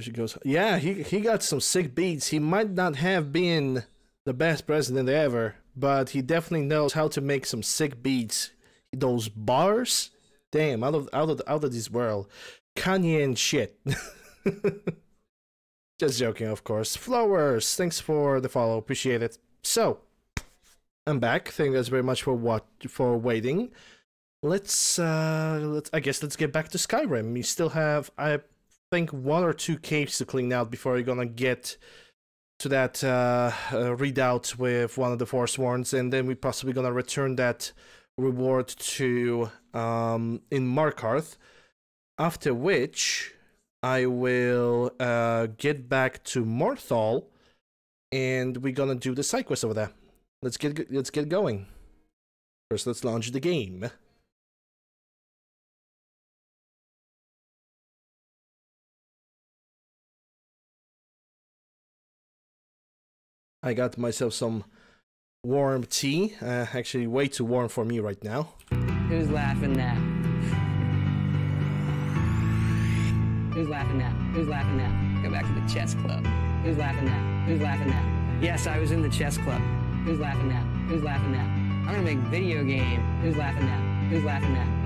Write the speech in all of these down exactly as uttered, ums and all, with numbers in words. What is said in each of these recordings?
She goes, yeah, he, he got some sick beats. He might not have been the best president ever, but he definitely knows how to make some sick beats. Those bars, damn, out of out of out of this world. Kanye and shit. Just joking, of course. Flowers, thanks for the follow, appreciate it. So, I'm back. Thank you guys very much for what for waiting. Let's uh, let's I guess let's get back to Skyrim. We still have, I think, one or two caves to clean out before you're gonna get to that uh, uh, redoubt with one of the Forsworns, and then we possibly gonna return that reward to um, in Markarth. After which, I will uh, get back to Morthal, and we're gonna do the side quest over there. Let's get let's get going. First, let's launch the game. I got myself some warm tea. Uh, actually, way too warm for me right now. Who's laughing now? Who's laughing now? Who's laughing now? Go back to the chess club. Who's laughing now? Who's laughing now? Yes, I was in the chess club. Who's laughing now? Who's laughing now? I'm gonna make video game. Who's laughing now? Who's laughing now?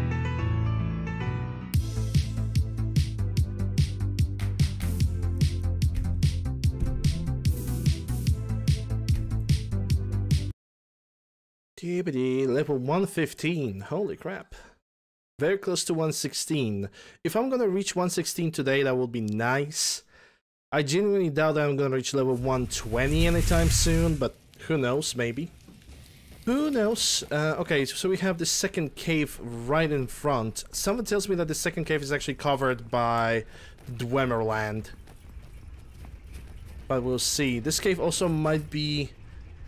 T B D level one fifteen. Holy crap. Very close to one sixteen. If I'm gonna reach one sixteen today, that would be nice. I genuinely doubt I'm gonna reach level one twenty anytime soon, but who knows, maybe. Who knows? Uh, okay, so we have the second cave right in front. Someone tells me that the second cave is actually covered by Dwemerland. But we'll see. This cave also might be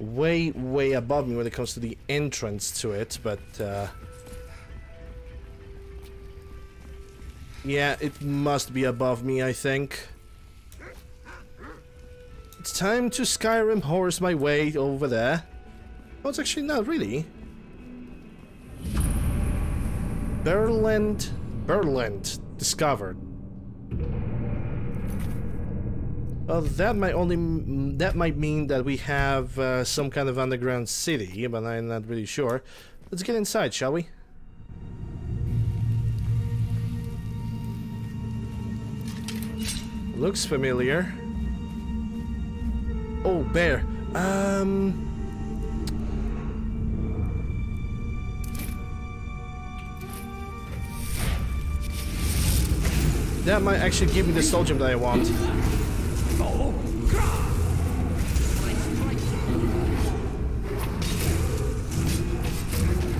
way, way above me when it comes to the entrance to it, but... Uh, yeah, it must be above me, I think. It's time to Skyrim horse my way over there. Oh, it's actually not really. Berland, Berland discovered. Well, that might only that might mean that we have uh, some kind of underground city, but I'm not really sure. Let's get inside, shall we? Looks familiar. Oh, bear. Um. That might actually give me the soul gem that I want.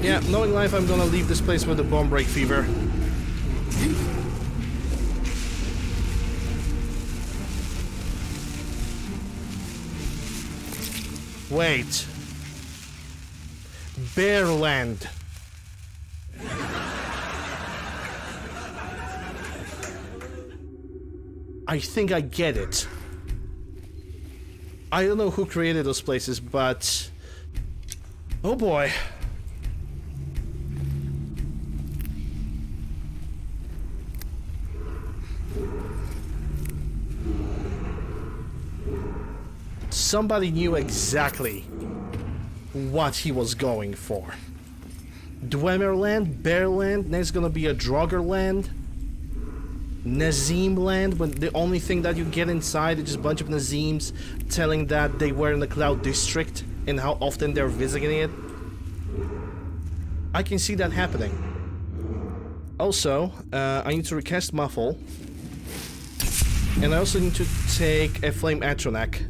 Yeah, knowing life, I'm gonna leave this place with the bomb break fever. Wait. Bearland. I think I get it. I don't know who created those places, but... oh boy. Somebody knew exactly what he was going for. Dwemerland, Bearland, there's gonna be a Droggerland, Nazimland, but the only thing that you get inside is just a bunch of Nazims telling that they were in the Cloud District and how often they're visiting it. I can see that happening. Also, uh, I need to recast Muffle. And I also need to take a Flame Atronach.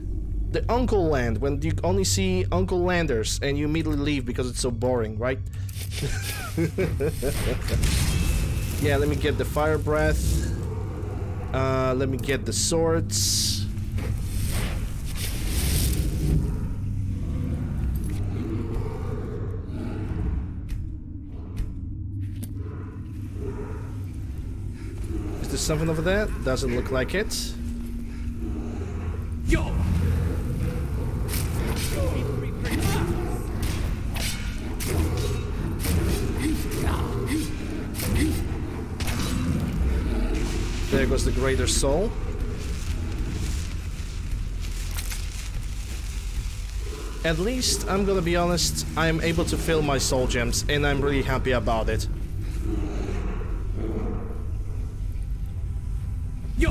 The Uncle Land, when you only see Uncle Landers and you immediately leave because it's so boring, right? Yeah, let me get the fire breath. Uh, let me get the swords. Is there something over there? Doesn't look like it. Yo! There goes the Greater Soul. At least, I'm gonna be honest, I'm able to fill my soul gems, and I'm really happy about it. Yo!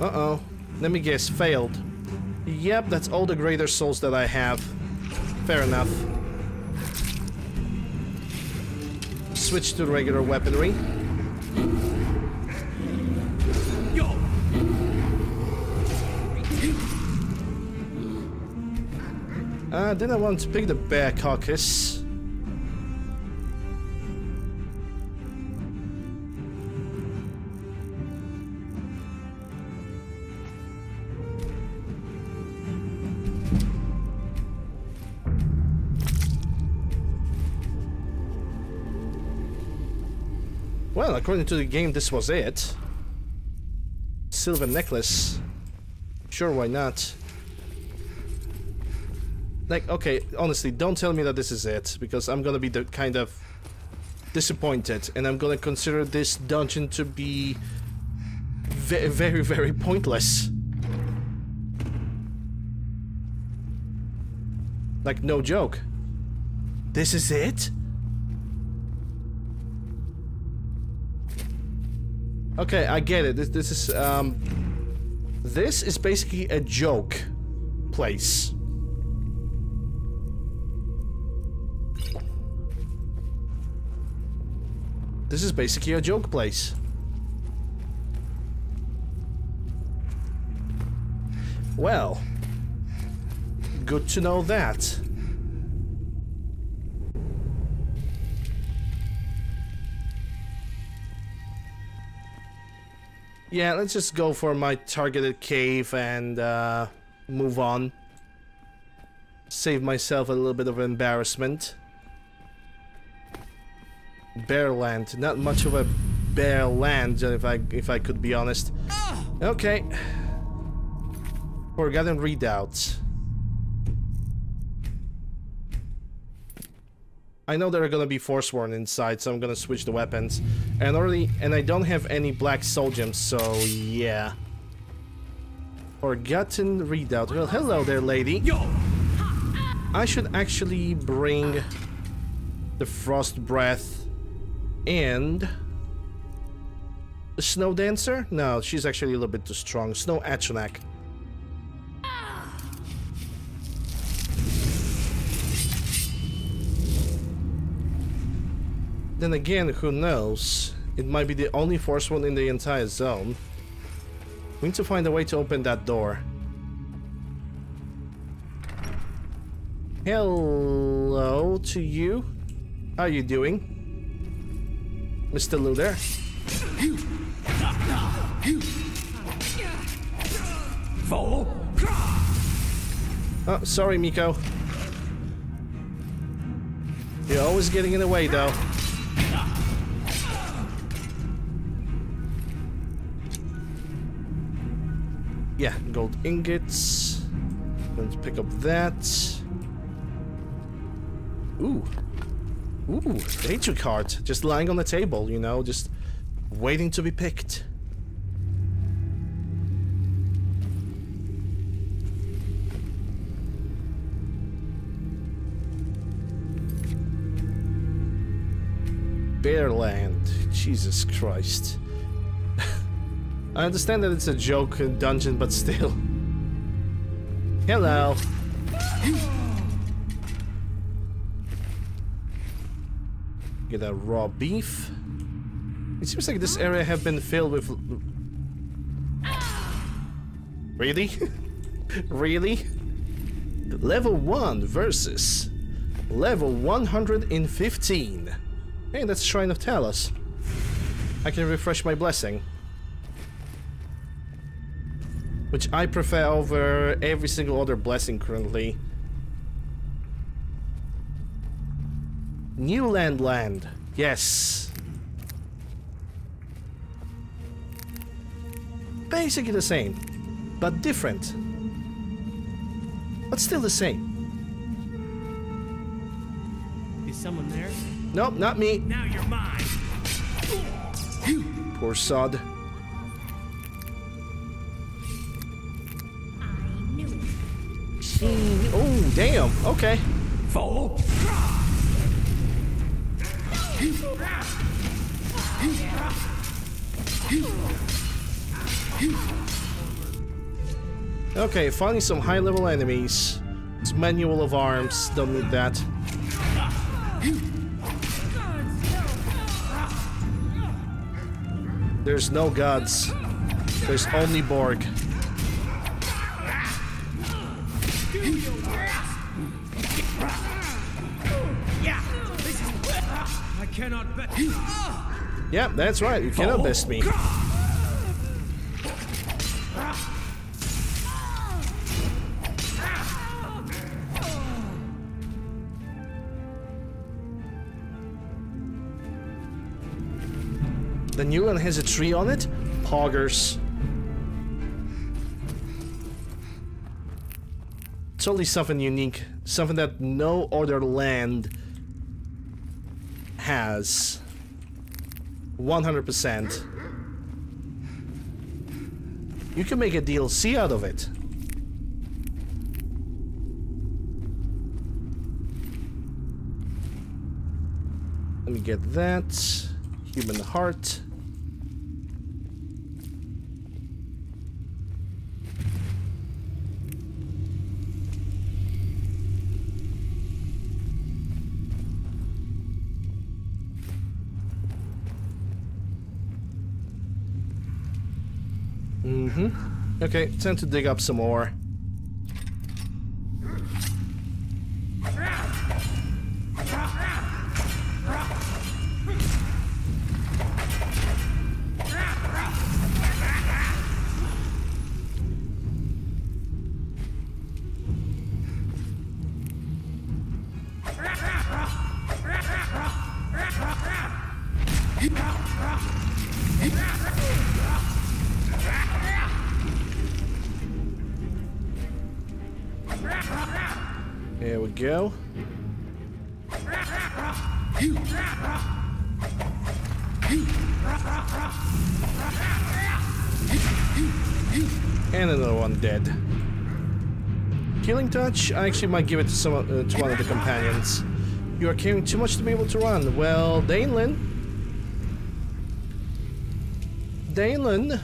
Uh-oh. Let me guess, failed. Yep, that's all the greater souls that I have. Fair enough. Switch to regular weaponry. Yo. Uh, then I want to pick the bear carcass. Well, according to the game, this was it. Silver necklace. Sure, why not? Like, okay, honestly, don't tell me that this is it, because I'm gonna be the kind of disappointed, and I'm gonna consider this dungeon to be ve- very, very pointless. Like, no joke. This is it? Okay, I get it. This, this is, um... This is basically a joke place. This is basically a joke place. Well... Good to know that. Yeah, let's just go for my targeted cave and uh, move on. Save myself a little bit of embarrassment. Bear land, not much of a bear land, if I if I could be honest. Okay. Forgotten redoubts. I know there are gonna be Forsworn inside, so I'm gonna switch the weapons. And already, and I don't have any black soul gems, so yeah. Forgotten readout. Well, hello there, lady. Yo. I should actually bring the Frost Breath and the Snow Dancer. No, she's actually a little bit too strong. Snow Atronach. Then again, who knows? It might be the only force one in the entire zone. We need to find a way to open that door. Hello to you. How you doing? Mister Looter? Oh, sorry, Miko. You're always getting in the way, though. Yeah, gold ingots. Let's pick up that. Ooh. Ooh, nature card. Just lying on the table, you know, just waiting to be picked. Bearland. Jesus Christ. I understand that it's a joke dungeon, but still. Hello. Get a raw beef. It seems like this area have been filled with... Really? Really? Level one versus level one hundred fifteen. Hey, that's Shrine of Talos. I can refresh my blessing, which I prefer over every single other blessing currently. New land land. Yes. Basically the same, but different. But still the same. Is someone there? Nope, not me. Now you're mine. Poor sod. I knew it. She, oh, damn. Okay. Fall. Okay, finding some high-level enemies. It's manual of arms. Don't need that. There's no gods. There's only Borg. I cannot bet. Yep, that's right. You cannot best me. The new one has a tree on it? Poggers. Totally something unique. Something that no other land has. one hundred percent. You can make a D L C out of it. Let me get that. Human heart. Mm-hmm. Okay, time to dig up some more. Go. And another one dead. Killing touch? I actually might give it to some uh, to one of the companions. You are carrying too much to be able to run. Well, Dainlin. Dainlin.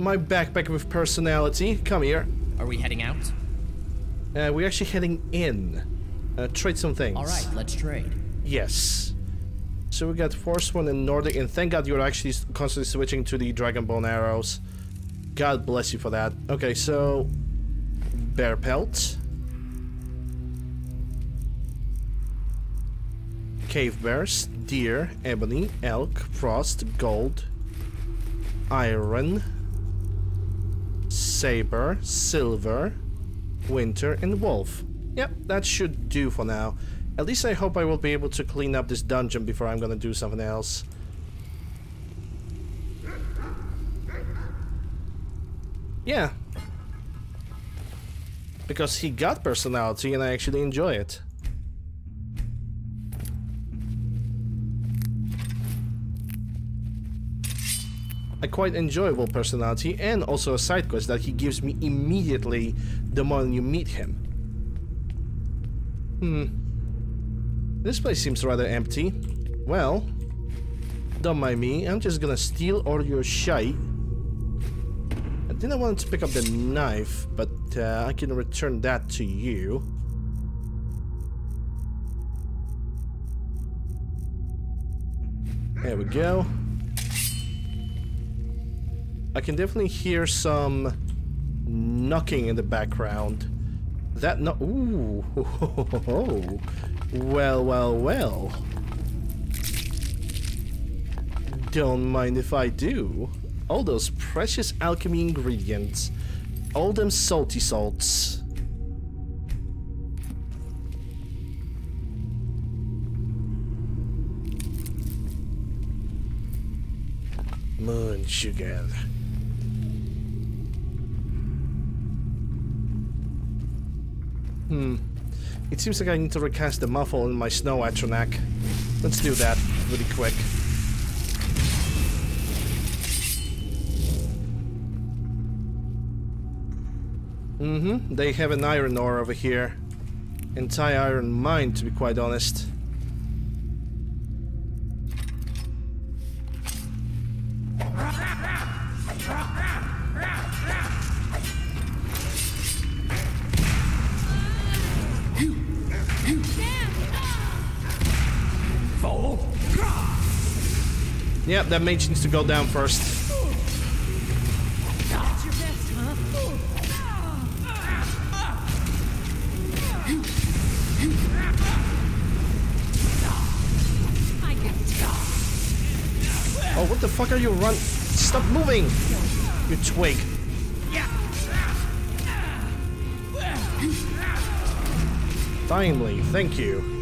My backpack with personality. Come here. Are we heading out? Uh, we're actually heading in. Uh, trade some things. All right, let's trade. Yes. So we got Force One and Nordic, and thank God you're actually constantly switching to the Dragonbone arrows. God bless you for that. Okay, so bear pelt, cave bears, deer, ebony, elk, frost, gold, iron, saber, silver, winter, and wolf. Yep, that should do for now. At least I hope I will be able to clean up this dungeon before I'm gonna do something else. Yeah. Because he got personality and I actually enjoy it. A quite enjoyable personality, and also a side quest that he gives me immediately the moment you meet him. Hmm. This place seems rather empty. Well, don't mind me, I'm just gonna steal all your shite. I didn't want to pick up the knife, but uh, I can return that to you. There we go. I can definitely hear some knocking in the background. That no- ooh, well, well, well. Don't mind if I do. All those precious alchemy ingredients. All them salty salts. Moon sugar. Hmm. It seems like I need to recast the muffle in my snow atronach. Let's do that really quick. Mm-hmm, they have an iron ore over here. Entire iron mine, to be quite honest. Yeah, that mage needs to go down first. That's your best, huh? Oh, what the fuck are you run? Stop moving, you twig. Timely, thank you.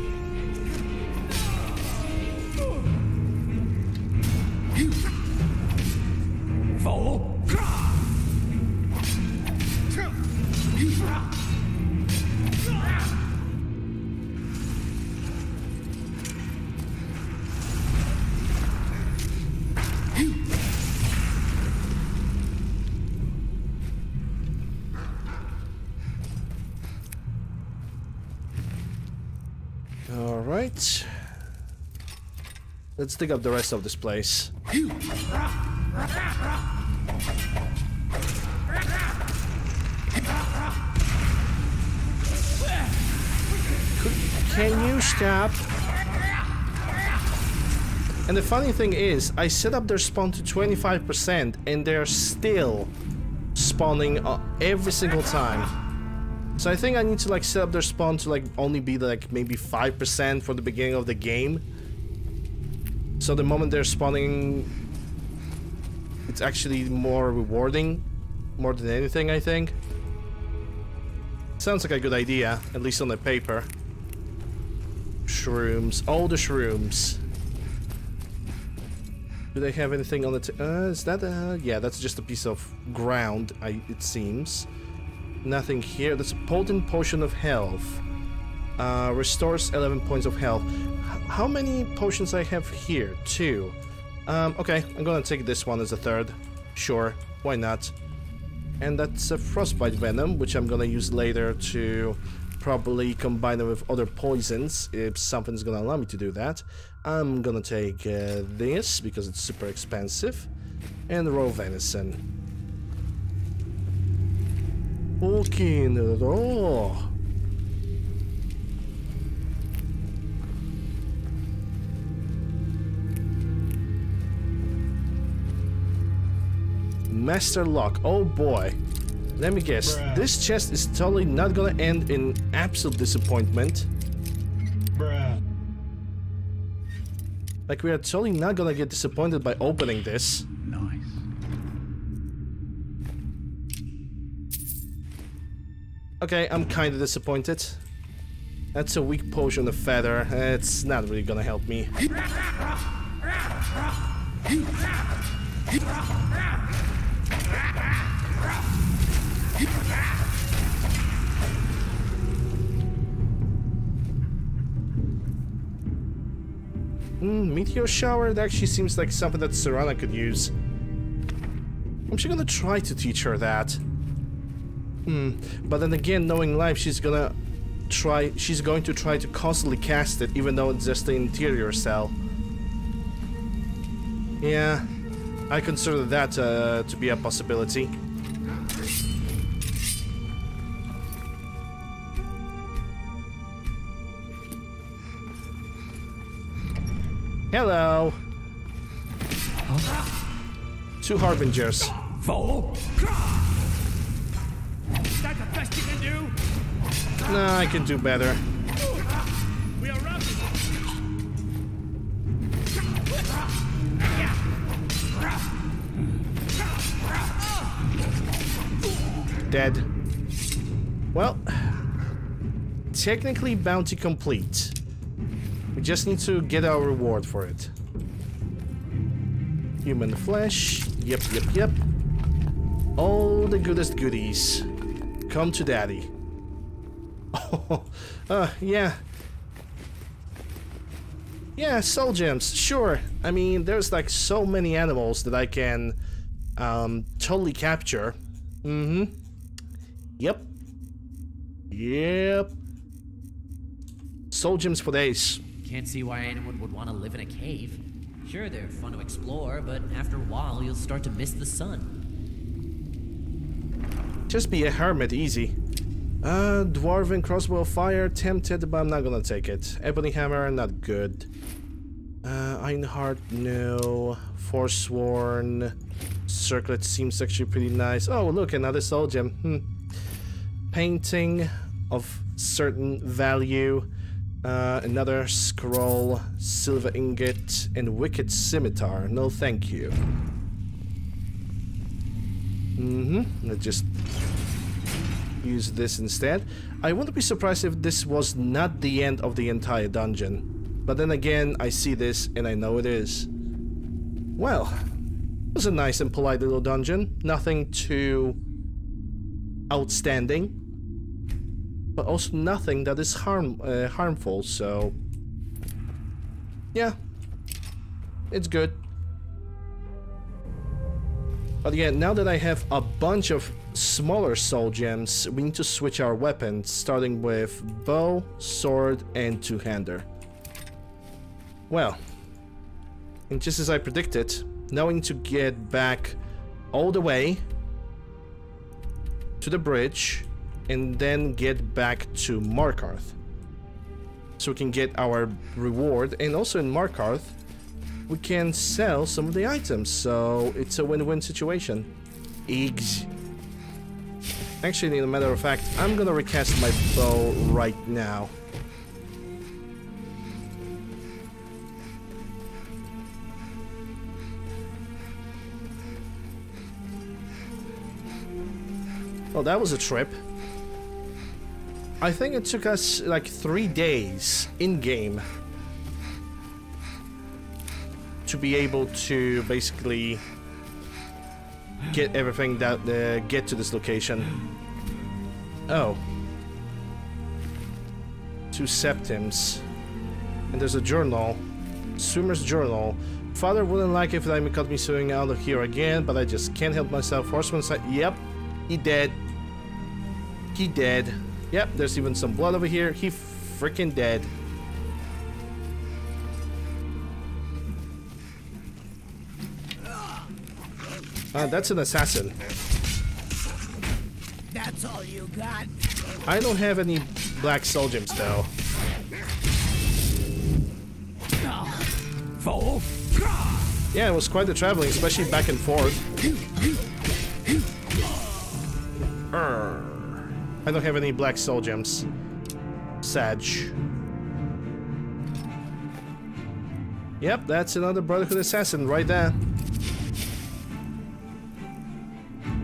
Alright. Let's dig up the rest of this place. Can you stop? And the funny thing is, I set up their spawn to twenty-five percent and they're still spawning every single time. So I think I need to like set up their spawn to like only be like maybe five percent for the beginning of the game. So the moment they're spawning, it's actually more rewarding, more than anything, I think. Sounds like a good idea, at least on the paper. Shrooms, all the shrooms. Do they have anything on the t- uh, is that uh, yeah, that's just a piece of ground, I, it seems. Nothing here. That's a potent potion of health. Uh, restores eleven points of health. H how many potions I have here? Two. Um, okay, I'm gonna take this one as a third. Sure, why not? And that's a frostbite venom, which I'm gonna use later to probably combine it with other poisons if something's gonna allow me to do that. I'm gonna take uh, this because it's super expensive, and raw venison. Fucking raw. Master lock. Oh boy. Let me guess. Bruh. This chest is totally not gonna end in absolute disappointment. Bruh. Like, we are totally not gonna get disappointed by opening this. Nice. Okay, I'm kinda disappointed. That's a weak potion of feather. It's not really gonna help me. Mm, meteor shower? That actually seems like something that Serana could use. I'm actually gonna try to teach her that. Hmm, but then again, knowing life, she's gonna try, she's going to try to constantly cast it, even though it's just the interior cell. Yeah, I consider that uh, to be a possibility. Hello! Huh? Two harbingers. Follow. No, I can do better. We are up. Dead. Well, technically bounty complete. We just need to get our reward for it. Human flesh. Yep, yep, yep. All the goodest goodies. Come to daddy. Oh, uh, yeah. Yeah, soul gems, sure. I mean, there's like so many animals that I can um, totally capture. Mm-hmm. Yep. Yep. Soul gems for days. Can't see why anyone would want to live in a cave. Sure, they're fun to explore, but after a while, you'll start to miss the sun. Just be a hermit, easy. Uh, Dwarven Crossbow of Fire, tempted, but I'm not gonna take it. Ebony Hammer, not good. Uh, Einheart, no. Forsworn. Circlet seems actually pretty nice. Oh, look, another soul gem. Hmm. Painting of certain value. Uh, another scroll, silver ingot, and wicked scimitar. No, thank you. Mm-hmm. Let's just use this instead. I wouldn't be surprised if this was not the end of the entire dungeon. But then again, I see this and I know it is. Well, it was a nice and polite little dungeon. Nothing too outstanding. But also nothing that is harm uh, harmful, so yeah, it's good. But yeah, now that I have a bunch of smaller soul gems, we need to switch our weapons, starting with bow, sword, and two-hander. Well, and just as I predicted, now we need to get back all the way to the bridge, and then get back to Markarth, so we can get our reward. And also in Markarth, we can sell some of the items, so it's a win-win situation. Eggs. Actually, in a matter of fact, I'm gonna recast my bow right now. Well, that was a trip. I think it took us like three days in-game to be able to basically get everything that uh, get to this location. Oh, two septims, and there's a journal, swimmer's journal. Father wouldn't like if I caught me swimming out of here again, but I just can't help myself. Horseman side. Yep, he dead. He dead. Yep, there's even some blood over here. He freaking dead. Ah, that's an assassin. That's all you got. I don't have any black soul gems though. Yeah, it was quite the traveling, especially back and forth. Urgh. I don't have any black soul gems. Sag. Yep, that's another Brotherhood assassin right there.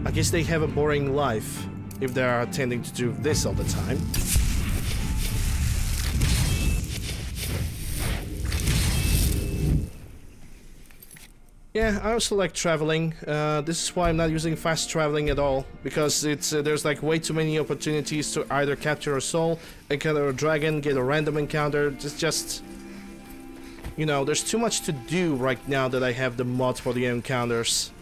I guess they have a boring life if they are tending to do this all the time. Yeah, I also like traveling. Uh, this is why I'm not using fast traveling at all, because it's uh, there's like way too many opportunities to either capture a soul, encounter a dragon, get a random encounter. It's just, you know, there's too much to do right now that I have the mod for the encounters.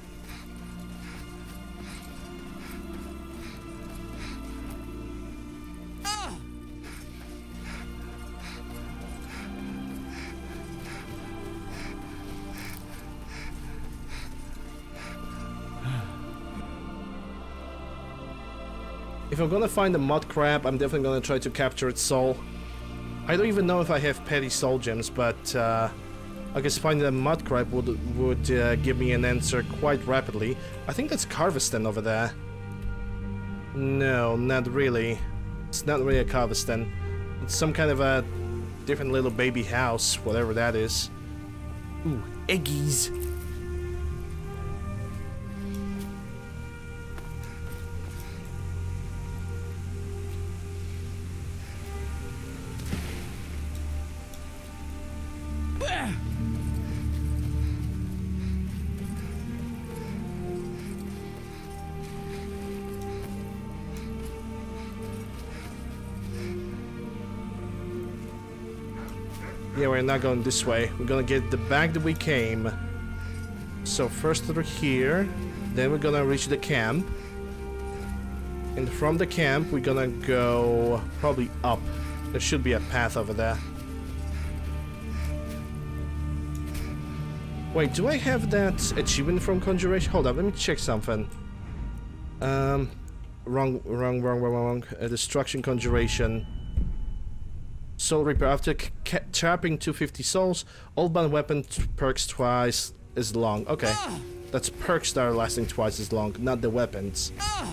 If I'm gonna find a mud crab, I'm definitely gonna try to capture its soul. I don't even know if I have petty soul gems, but uh, I guess finding a mud crab would would uh, give me an answer quite rapidly. I think that's Carvestan over there. No, not really. It's not really a Carvestan. It's some kind of a different little baby house, whatever that is. Ooh, eggies. Yeah, we're not going this way. We're gonna get the back that we came. So first through here, then we're gonna reach the camp. And from the camp, we're gonna go probably up. There should be a path over there. Wait, do I have that achievement from Conjuration? Hold up, let me check something. Um, wrong, wrong, wrong, wrong, wrong. Uh, destruction Conjuration. Soul Reaper. After trapping two hundred fifty souls, all banned weapon perks twice as long. Okay, uh. that's perks that are lasting twice as long, not the weapons. Uh.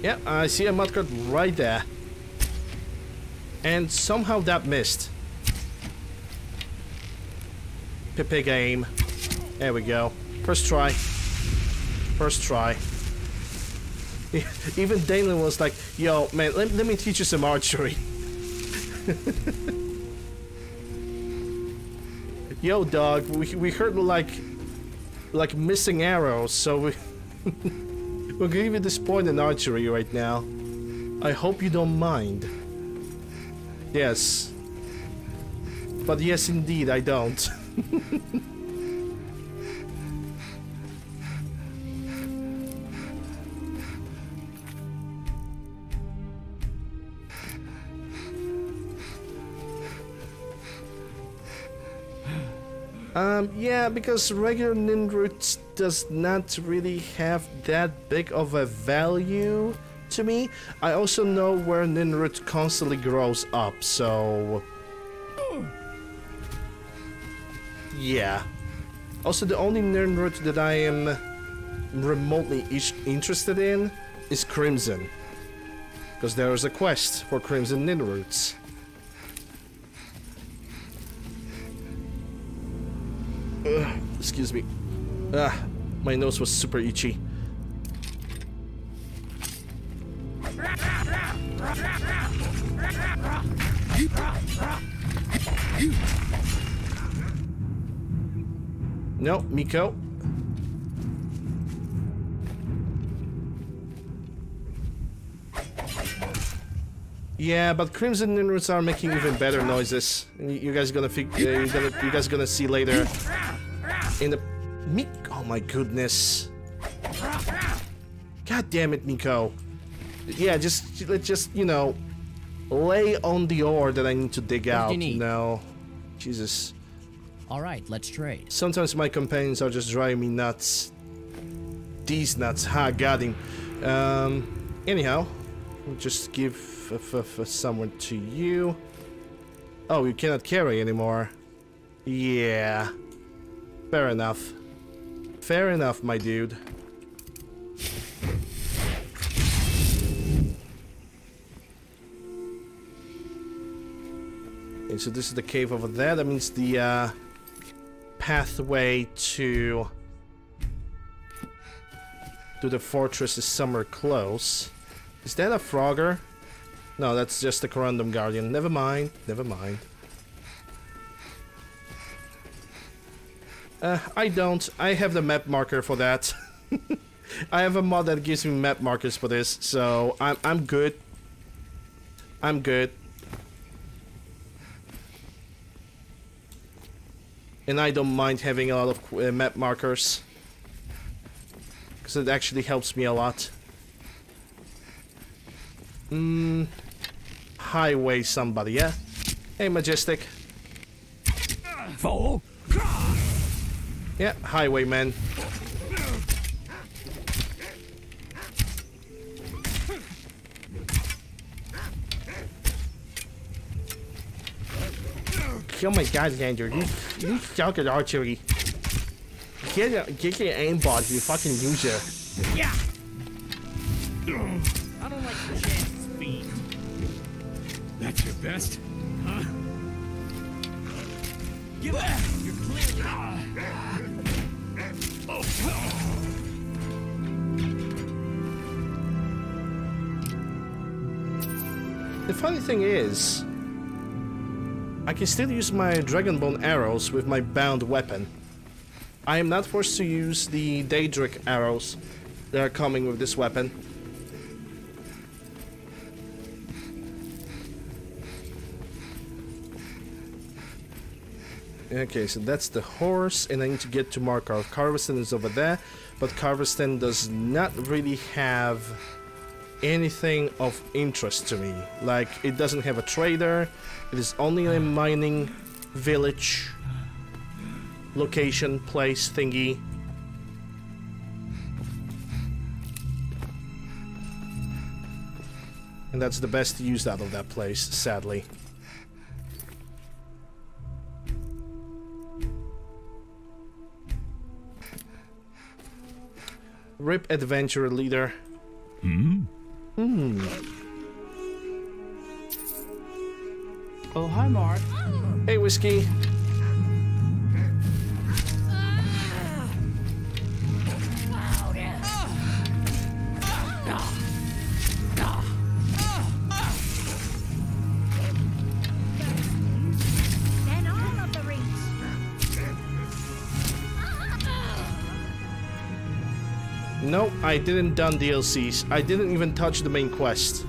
Yeah, I see a mudguard right there. And somehow that missed. Pepe game. There we go. First try. First try. Even Dalen was like, yo, man, let, let me teach you some archery. Yo, dog, we, we heard like, like missing arrows, so we... We're gonna give you this point in archery right now. I hope you don't mind. Yes. But yes, indeed, I don't. Um, yeah, because regular Nin Roots does not really have that big of a value to me. I also know where Nin Root constantly grows up, so... Yeah. Also, the only Nin Root that I am remotely interested in is Crimson. Because there is a quest for Crimson Nin Roots. Ugh, excuse me. Ah, my nose was super itchy. No, Miko. Yeah, but Crimson Nin Roots are making even better noises. You guys gonna, fig uh, you gonna you guys gonna see later. In the Mi oh my goodness! God damn it, Miko! Yeah, just just you know, lay on the ore that I need to dig what out. Do you need? No, Jesus. All right, let's trade. Sometimes my companions are just driving me nuts. These nuts, ha, got him. Um, anyhow, we'll just give f f someone to you. Oh, you cannot carry anymore. Yeah. Fair enough. Fair enough, my dude. Okay, so this is the cave over there. That means the uh, pathway to to the fortress is somewhere close. Is that a Frogger? No, that's just the Corundum Guardian. Never mind. Never mind. Uh, I don't. I have the map marker for that. I have a mod that gives me map markers for this, so I'm I'm good. I'm good. And I don't mind having a lot of uh, map markers, because it actually helps me a lot. Hmm. Highway somebody, yeah? Hey, Majestic. Fool. Yeah, highwayman. Oh my god, Xander, you, you suck at archery. Get a, get your aimbot, you fucking loser. Yeah. I don't like the chance to speed. That's your best, huh? Give back. You're clearly. The funny thing is, I can still use my Dragonbone arrows with my bound weapon. I am not forced to use the Daedric arrows that are coming with this weapon. Okay, so that's the horse, and I need to get to Markarth. Karvastan is over there, but Karvastan does not really have anything of interest to me. Like, it doesn't have a trader, it is only a mining village location place thingy. And that's the best used out of that place, sadly. Rip adventurer leader. Hmm? Hmm. Oh, hi, Mark. Hey, Whiskey. No, I didn't done D L Cs. I didn't even touch the main quest.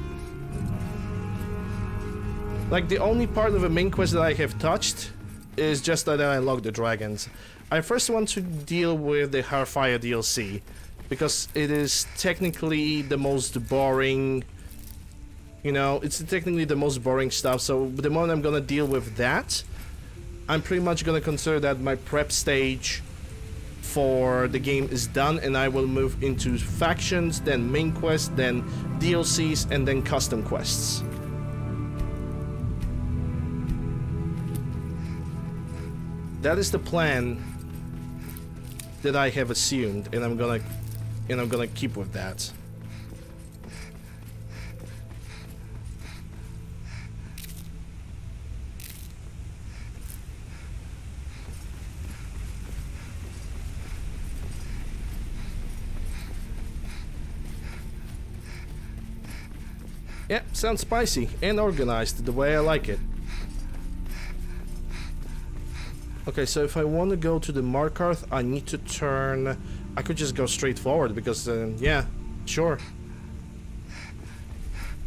Like, the only part of the main quest that I have touched is just that I unlocked the dragons. I first want to deal with the Hearthfire D L C, because it is technically the most boring, you know, it's technically the most boring stuff, so the moment I'm gonna deal with that, I'm pretty much gonna consider that my prep stage for the game is done, and I will move into factions, then main quests, then D L Cs, and then custom quests. That is the plan that I have assumed, and I'm gonna and I'm gonna keep with that. Yeah, sounds spicy and organized the way I like it. Okay, so if I want to go to the Markarth, I need to turn... I could just go straight forward because, uh, yeah, sure.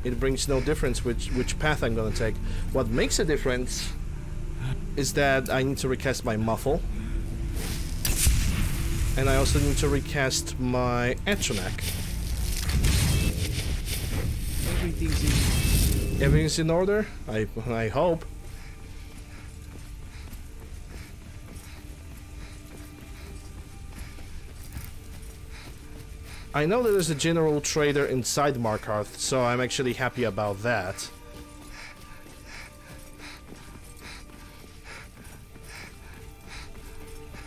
It brings no difference which, which path I'm going to take. What makes a difference is that I need to recast my muffle. And I also need to recast my Atronach. Everything's in, Everything's in order? I, I hope. I know that there's a general trader inside Markarth, so I'm actually happy about that.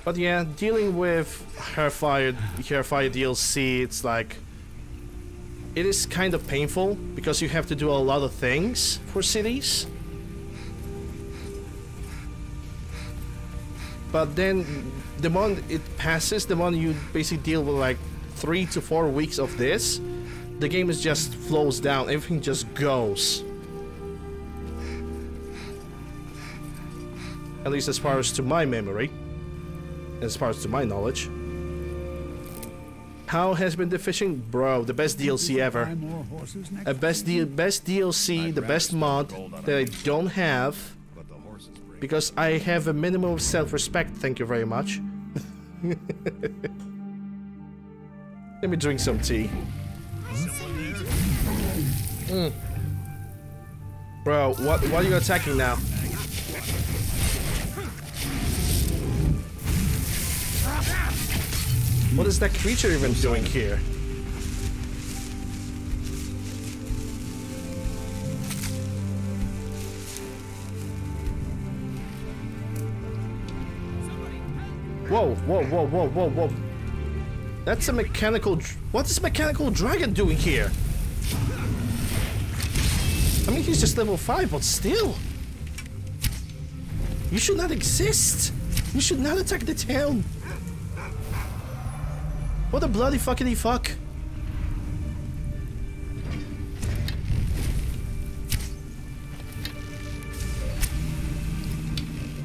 But yeah, dealing with Hearthfire, Hearthfire D L C, it's like... It is kind of painful, because you have to do a lot of things for cities. But then, the moment it passes, the moment you basically deal with like three to four weeks of this, the game is just flows down, everything just goes. At least as far as to my memory, as far as to my knowledge. How has been the fishing? Bro, the best D L C ever. A best, D best DLC, the best mod that I don't have. Because I have a minimum of self-respect, thank you very much. Let me drink some tea. Mm. Bro, what, what are you attacking now? What is that creature even doing here? Whoa, whoa, whoa, whoa, whoa, whoa. That's a mechanical... What is mechanical dragon doing here? I mean, he's just level five, but still. You should not exist. You should not attack the town. What a bloody fuckity fuck.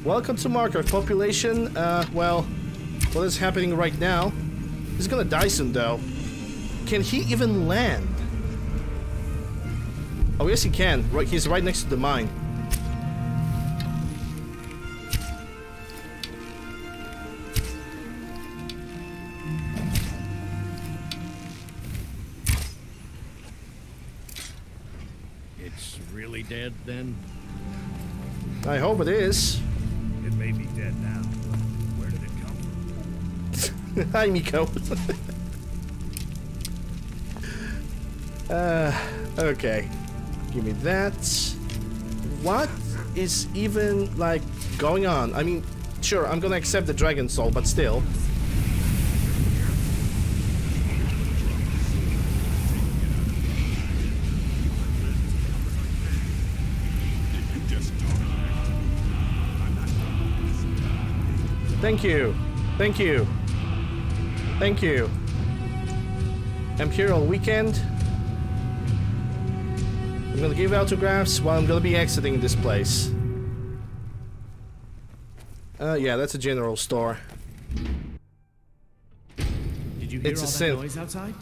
Welcome to Markarth. Population, uh, well, what is happening right now? He's gonna die soon, though. Can he even land? Oh, yes he can. Right, he's right next to the mine. really dead then? I hope it is. It may be dead now. Where did it come from? Hi, Miko. uh, okay. Give me that. What is even, like, going on? I mean, sure, I'm gonna accept the dragon soul, but still. Thank you. Thank you. Thank you. I'm here all weekend. I'm gonna give autographs while I'm gonna be exiting this place. Uh, yeah, that's a general store. Did you hear it's all a sin. That noise outside?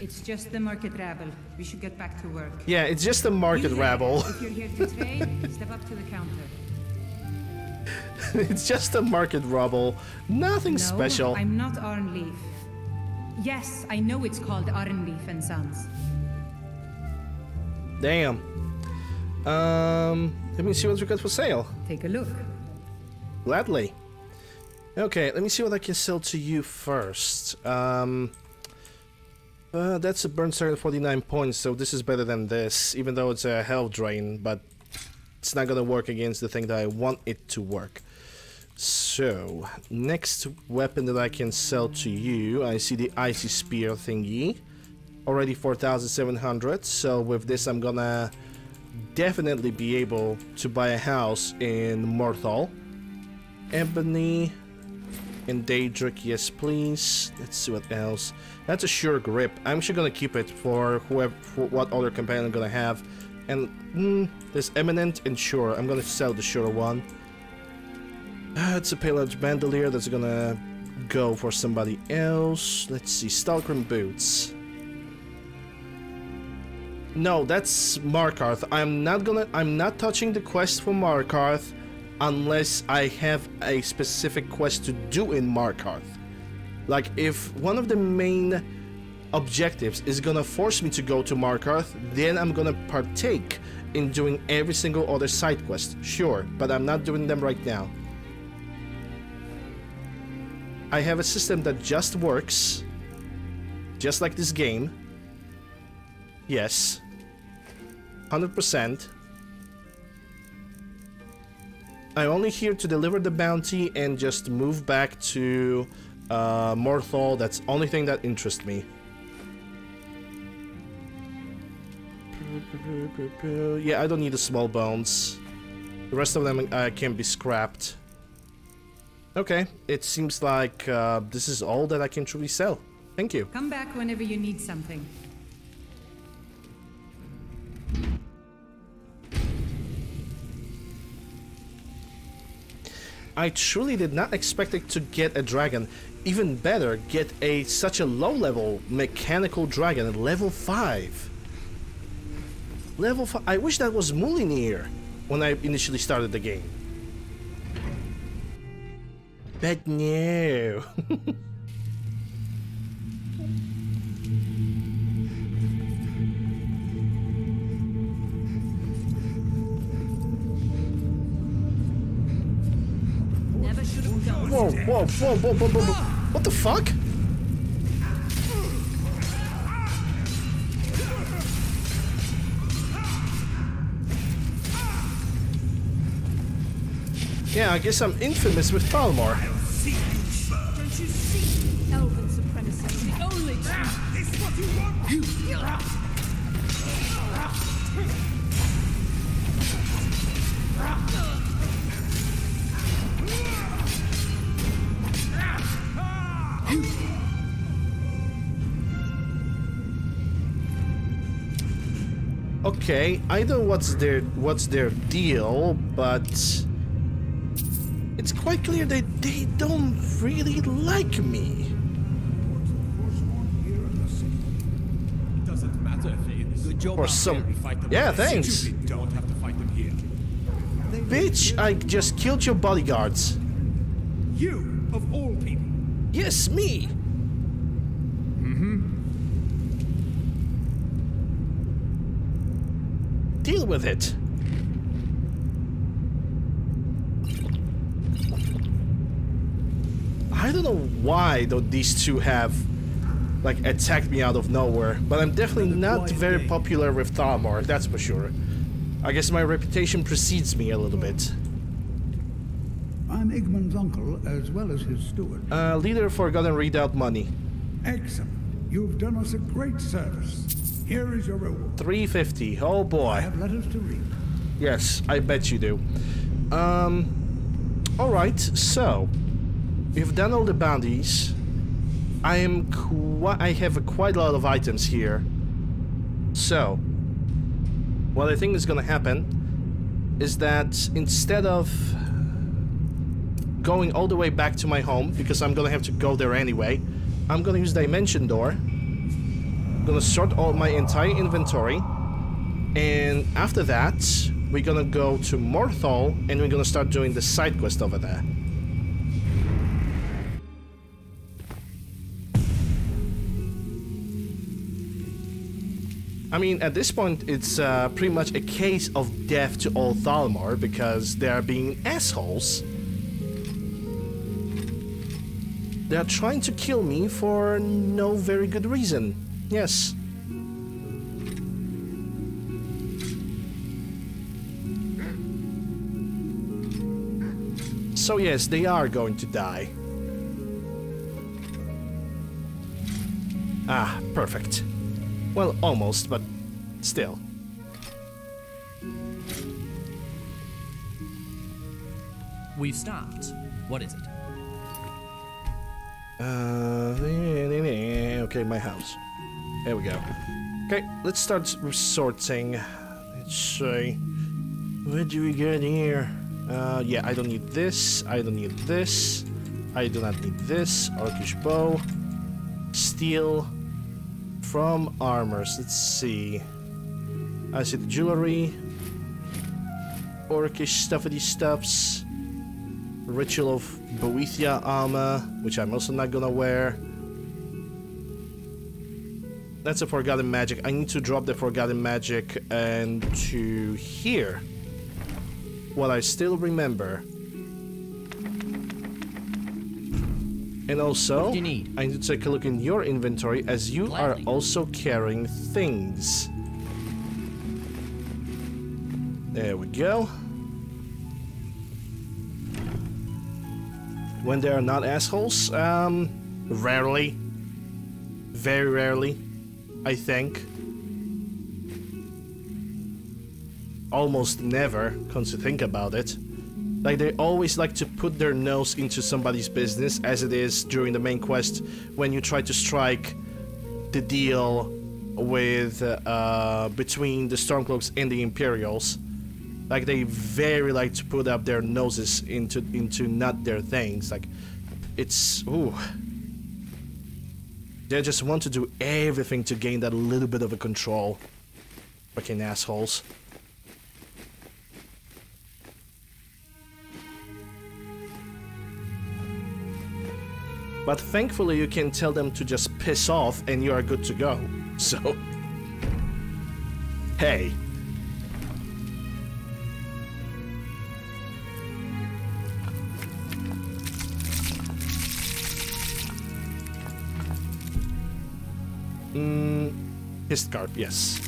It's just the market rabble. We should get back to work. Yeah, it's just the market you rabble. If you're here to trade, step up to the counter. It's just a market rubble. Nothing no, special. I'm not Arnleaf. Yes, I know it's called Arnleaf and Sons. Damn. Um, let me see what we got for sale. Take a look. Gladly. Okay, let me see what I can sell to you first. Um, uh, that's a burn start at forty-nine points, so this is better than this, even though it's a health drain, but it's not gonna work against the thing that I want it to work. So, next weapon that I can sell to you, I see the Icy Spear thingy. Already four thousand seven hundred, so with this I'm gonna definitely be able to buy a house in Morthal. Ebony and Daedric, yes please. Let's see what else. That's a sure grip. I'm sure gonna keep it for whoever, for what other companion I'm gonna have. And mm, there's Eminent and Sure. I'm gonna sell the Sure one. Uh, it's a Pale Edge Bandolier that's gonna go for somebody else. Let's see, Stalkrim Boots. No, that's Markarth. I'm not gonna. I'm not touching the quest for Markarth unless I have a specific quest to do in Markarth. Like if one of the main objectives is gonna force me to go to Markarth, then I'm gonna partake in doing every single other side quest, sure, but I'm not doing them right now. I have a system that just works, just like this game. Yes, one hundred percent. I'm only here to deliver the bounty and just move back to uh, Morthal. That's the only thing that interests me. Yeah, I don't need the small bones. The rest of them uh, can be scrapped. Okay, it seems like uh, this is all that I can truly sell. Thank you. Come back whenever you need something. I truly did not expect it to get a dragon. Even better, get a such a low-level mechanical dragon at level five. Level five. I wish that was Moulinir when I initially started the game. But no. Never should have done. Whoa, whoa, whoa, whoa, whoa, whoa, whoa. What the fuck? Yeah, I guess I'm infamous with Talmor. Don't you see? Elven supremacy, the only truth. This is what you want. You feel out. Okay, I know what's their what's their deal, but it's quite clear that they don't really like me. Doesn't matter if good job. Or some. Yeah, thanks. You don't have to fight them here. Bitch, I just killed your bodyguards. You of all people. Yes, me. Mm-hmm. deal with it. I don't know why though these two have like attacked me out of nowhere, but I'm definitely not very popular with Thalmor, that's for sure. I guess my reputation precedes me a little bit. I'm Igmund's uncle as well as his steward. Uh, leader Forgotten Redoubt money. Excellent. You've done us a great service. Here is your reward. three fifty. Oh boy. I have letters to read. Yes, I bet you do. Um, all right. So, we've done all the bounties. I am quite. I have a quite a lot of items here. So, what I think is going to happen is that instead of going all the way back to my home, because I'm going to have to go there anyway, I'm gonna use Dimension Door. I'm gonna sort all my entire inventory, and after that, we're gonna go to Morthal, and we're gonna start doing the side quest over there. I mean, at this point, it's uh, pretty much a case of death to all Thalmor because they are being assholes. They are trying to kill me for no very good reason. Yes. So yes, they are going to die. Ah, perfect. Well, almost, but still. We've stopped. What is it? Uh, okay, my house. There we go. Okay, let's start sorting. Let's see. What do we get here? Uh, yeah, I don't need this. I don't need this. I do not need this. Orcish bow. Steel. From armors. Let's see. I see the jewelry. Orcish stuffity stuffs. Ritual of Boethia armor, which I'm also not gonna wear. That's a Forgotten Magic. I need to drop the Forgotten Magic and to here. What I still remember. And also, what do you need? I need to take a look in your inventory as you Gladly. Are also carrying things. There we go. When they are not assholes? Um, rarely. Very rarely, I think. Almost never, comes to think about it. Like, they always like to put their nose into somebody's business, as it is during the main quest, when you try to strike the deal with, uh, between the Stormcloaks and the Imperials. Like, they very like to put up their noses into into not their things. Like, it's ooh. They just want to do everything to gain that little bit of a control. Fucking assholes. But thankfully, you can tell them to just piss off, and you are good to go. So, hey. Mm, Histcarp, yes.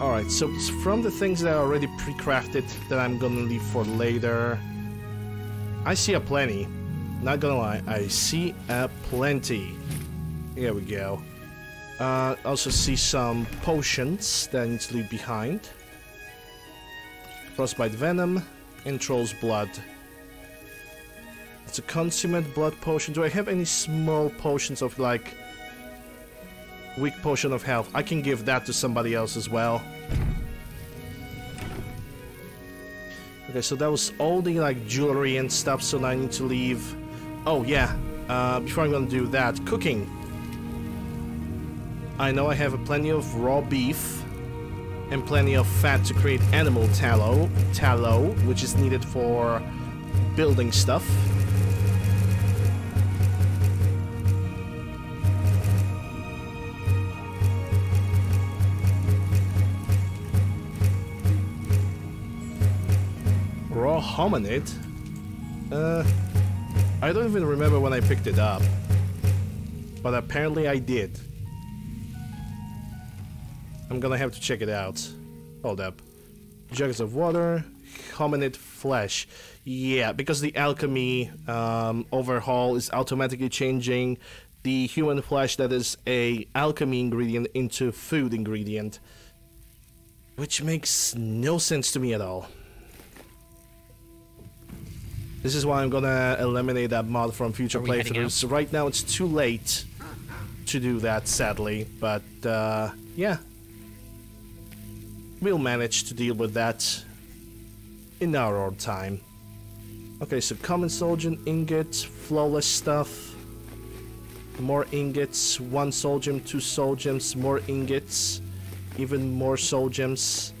Alright, so it's from the things that are already pre-crafted that I'm gonna leave for later. I see a plenty. Not gonna lie, I see a plenty. Here we go. Uh, also see some potions that I need to leave behind. Frostbite Venom and Troll's Blood. It's a consummate blood potion. Do I have any small potions of like weak potion of health? I can give that to somebody else as well. Okay, so that was all the like jewelry and stuff, so now I need to leave. Oh yeah, uh, before I'm gonna do that, cooking. I know I have a plenty of raw beef. and plenty of fat to create animal tallow, tallow, which is needed for building stuff. Raw hominid? Uh, I don't even remember when I picked it up, but apparently I did. I'm gonna have to check it out. Hold up. Jugs of water, hominid flesh. Yeah, because the alchemy um, overhaul is automatically changing the human flesh that is a alchemy ingredient into food ingredient, which makes no sense to me at all. This is why I'm gonna eliminate that mod from future playthroughs. Right now it's too late to do that, sadly, but uh, yeah. We'll manage to deal with that in our own time. Okay, so common soldier ingot, flawless stuff, more ingots, one soul gem, two soul gems, more ingots, even more soul gems,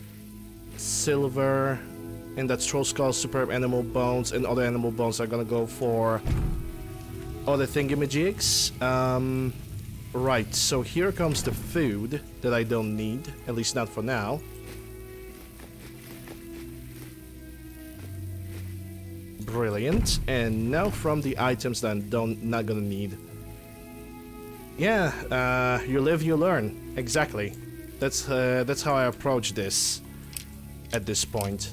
silver, and that's troll skull, superb animal bones, and other animal bones are gonna go for other thingamajigs. Um, right, so here comes the food that I don't need, at least not for now. Brilliant. And now from the items that I'm don't, not gonna need. Yeah, uh, you live, you learn. Exactly. That's uh, that's how I approach this at this point.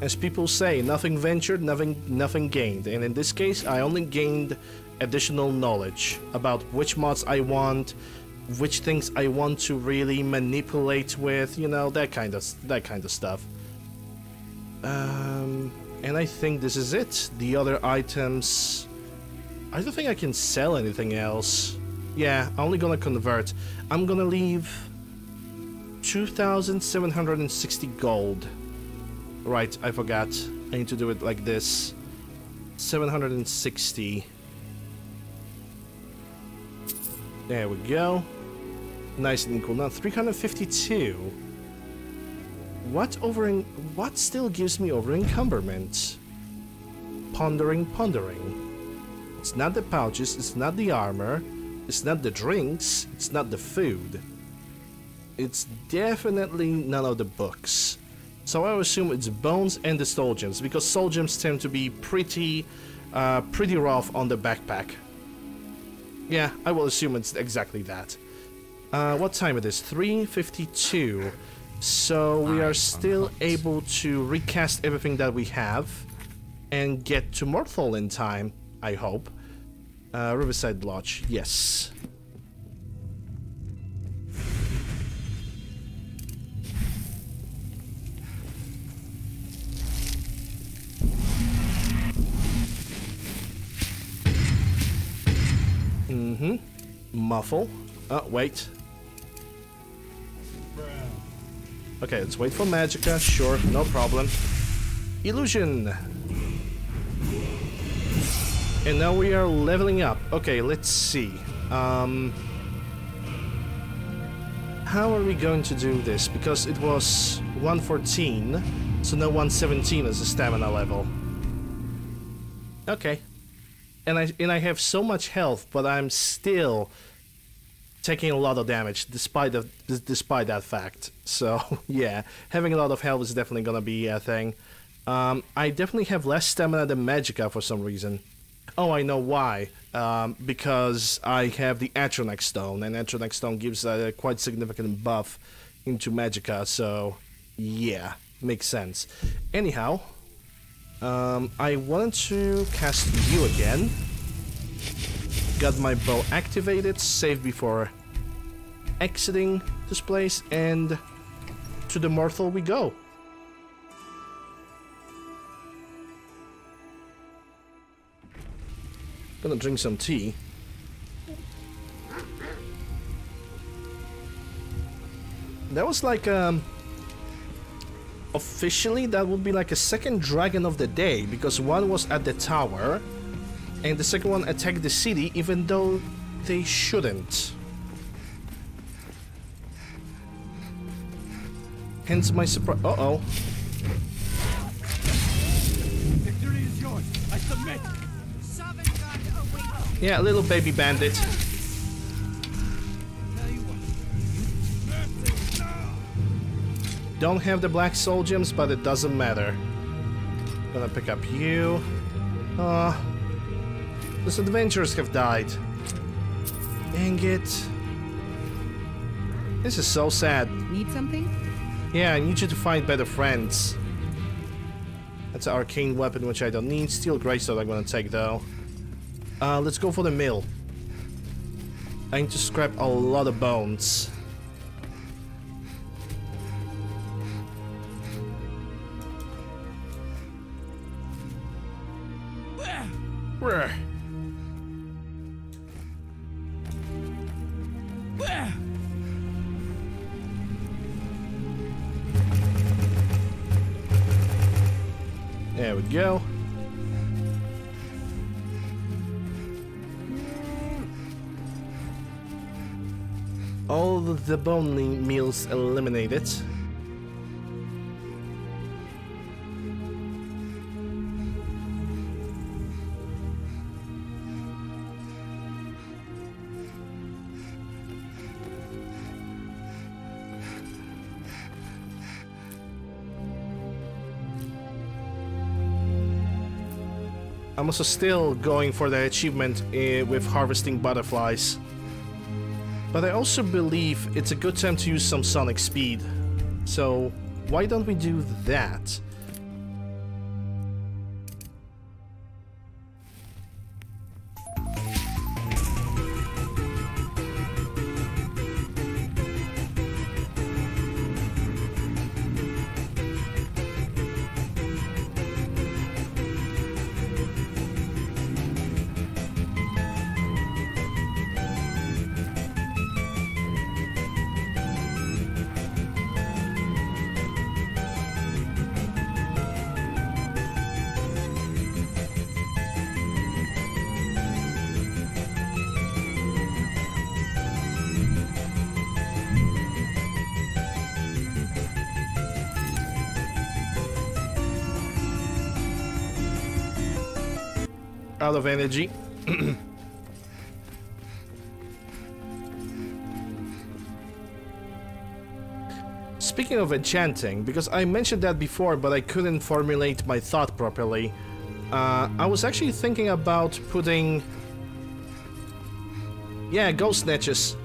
As people say, nothing ventured, nothing, nothing gained. And in this case, I only gained additional knowledge about which mods I want, which things I want to really manipulate with, you know, that kind of that kind of stuff. Um, and I think this is it. The other items, I don't think I can sell anything else. Yeah, I'm only gonna convert. I'm gonna leave two thousand seven hundred sixty gold. Right, I forgot. I need to do it like this. seven hundred sixty. There we go. Nice and equal. Now three hundred fifty-two. What over in, what still gives me over encumberment? Pondering, pondering. It's not the pouches, it's not the armor, it's not the drinks, it's not the food. It's definitely none of the books. So I assume it's bones and the soul gems, because soul gems tend to be pretty uh, pretty rough on the backpack. Yeah, I will assume it's exactly that. Uh, what time it is? three fifty-two. So we are still able to recast everything that we have and get to Morthal in time, I hope. Uh, Riverside Lodge, yes. Mm-hmm. Muffle. Oh, wait. Okay, let's wait for Magicka. Sure, no problem. Illusion! And now we are leveling up. Okay, let's see. Um, how are we going to do this? Because it was one fourteen, so now one seventeen is the stamina level. Okay. And I, and I have so much health, but I'm still taking a lot of damage, despite, the, despite that fact. So, yeah, having a lot of health is definitely gonna be a thing. Um, I definitely have less stamina than Magicka for some reason. Oh, I know why. Um, because I have the Atronach Stone, and Atronach Stone gives a quite significant buff into Magicka, so yeah, makes sense. Anyhow... Um, I wanted to cast you again. Got my bow activated, save before exiting this place, and to the Morthal we go. Gonna drink some tea. That was like, um... officially, that would be like a second dragon of the day, because one was at the tower, and the second one attacked the city even though they shouldn't. Hence my surprise. Uh oh. Victory is yours. I submit. Yeah, little baby bandit. Don't have the black soul gems, but it doesn't matter. Gonna pick up you. Uh those adventurers have died. Dang it. This is so sad. Need something? Yeah, I need you to find better friends. That's an arcane weapon, which I don't need. Steel greatsword I'm gonna take, though. Uh, let's go for the mill. I need to scrap a lot of bones. There we go. All the bony meals eliminated. I'm also still going for the achievement uh, with harvesting butterflies. But I also believe it's a good time to use some sonic speed. So why don't we do that? Out of energy. Speaking of enchanting, because I mentioned that before but I couldn't formulate my thought properly, uh, I was actually thinking about putting... Yeah, ghost snatches.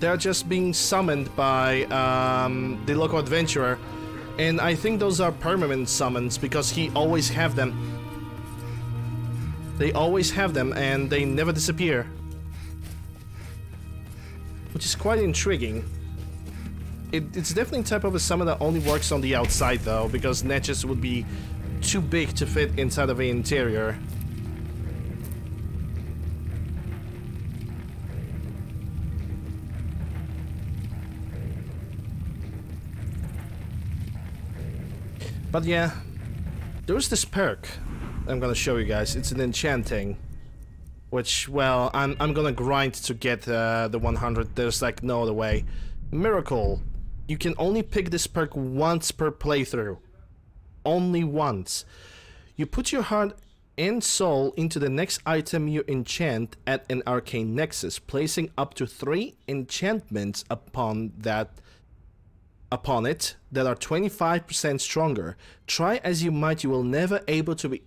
They're just being summoned by um, the local adventurer, and I think those are permanent summons because he always have them. They always have them and they never disappear. Which is quite intriguing. It, it's definitely the type of a summon that only works on the outside though, because Natchez would be too big to fit inside of the interior. But yeah, there's this perk I'm gonna show you guys. It's an enchanting, which, well, I'm, I'm gonna grind to get uh, the one hundred. There's like no other way. Miracle. You can only pick this perk once per playthrough. Only once. You put your heart and soul into the next item you enchant at an arcane nexus, placing up to three enchantments upon that upon it that are twenty-five percent stronger. Try as you might, you will never able to be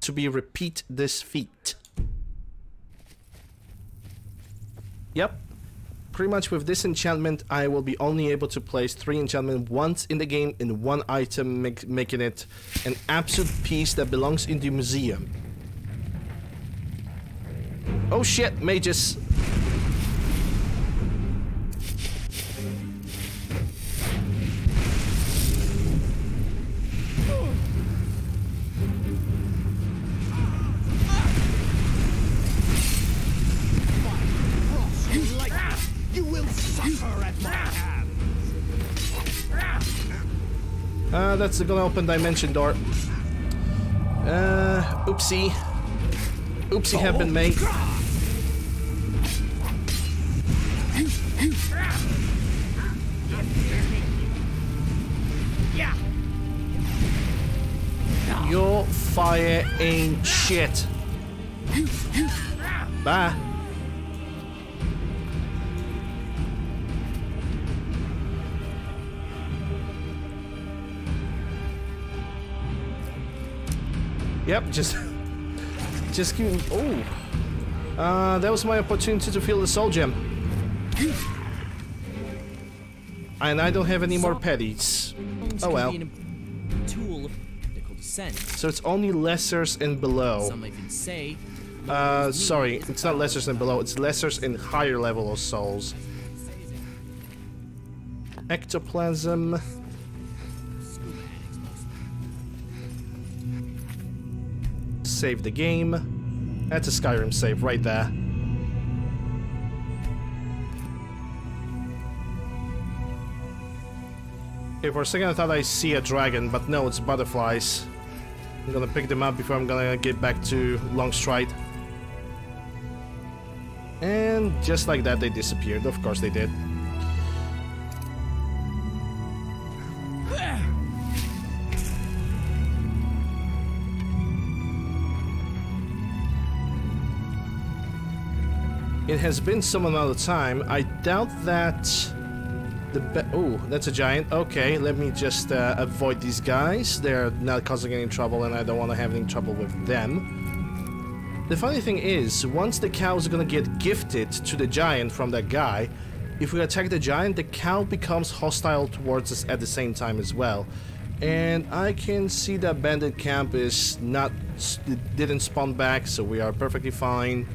to be repeat this feat. Yep, pretty much with this enchantment I will be only able to place three enchantments once in the game in one item, make, making it an absolute piece that belongs in the museum. Oh shit, mages! Uh, that's gonna open dimension door. Uh, oopsie. Oopsie have been made. Your fire ain't shit. Bye. Yep, just just keep. Oh, uh, that was my opportunity to feel the soul gem, and I don't have any more petties. Oh well. So it's only lessers and below. Uh, sorry, it's not lessers and below. It's lessers and higher level of souls. Ectoplasm. Save the game. That's a Skyrim save right there. Okay, for a second I thought I see a dragon, but no, it's butterflies. I'm gonna pick them up before I'm gonna get back to Longstride. And just like that they disappeared, of course they did. It has been some amount of time. I doubt that the oh, that's a giant. Okay, let me just uh, avoid these guys. They're not causing any trouble, and I don't want to have any trouble with them. The funny thing is, once the cow is gonna get gifted to the giant from that guy, if we attack the giant, the cow becomes hostile towards us at the same time as well. And I can see that bandit camp is not didn't spawn back, so we are perfectly fine.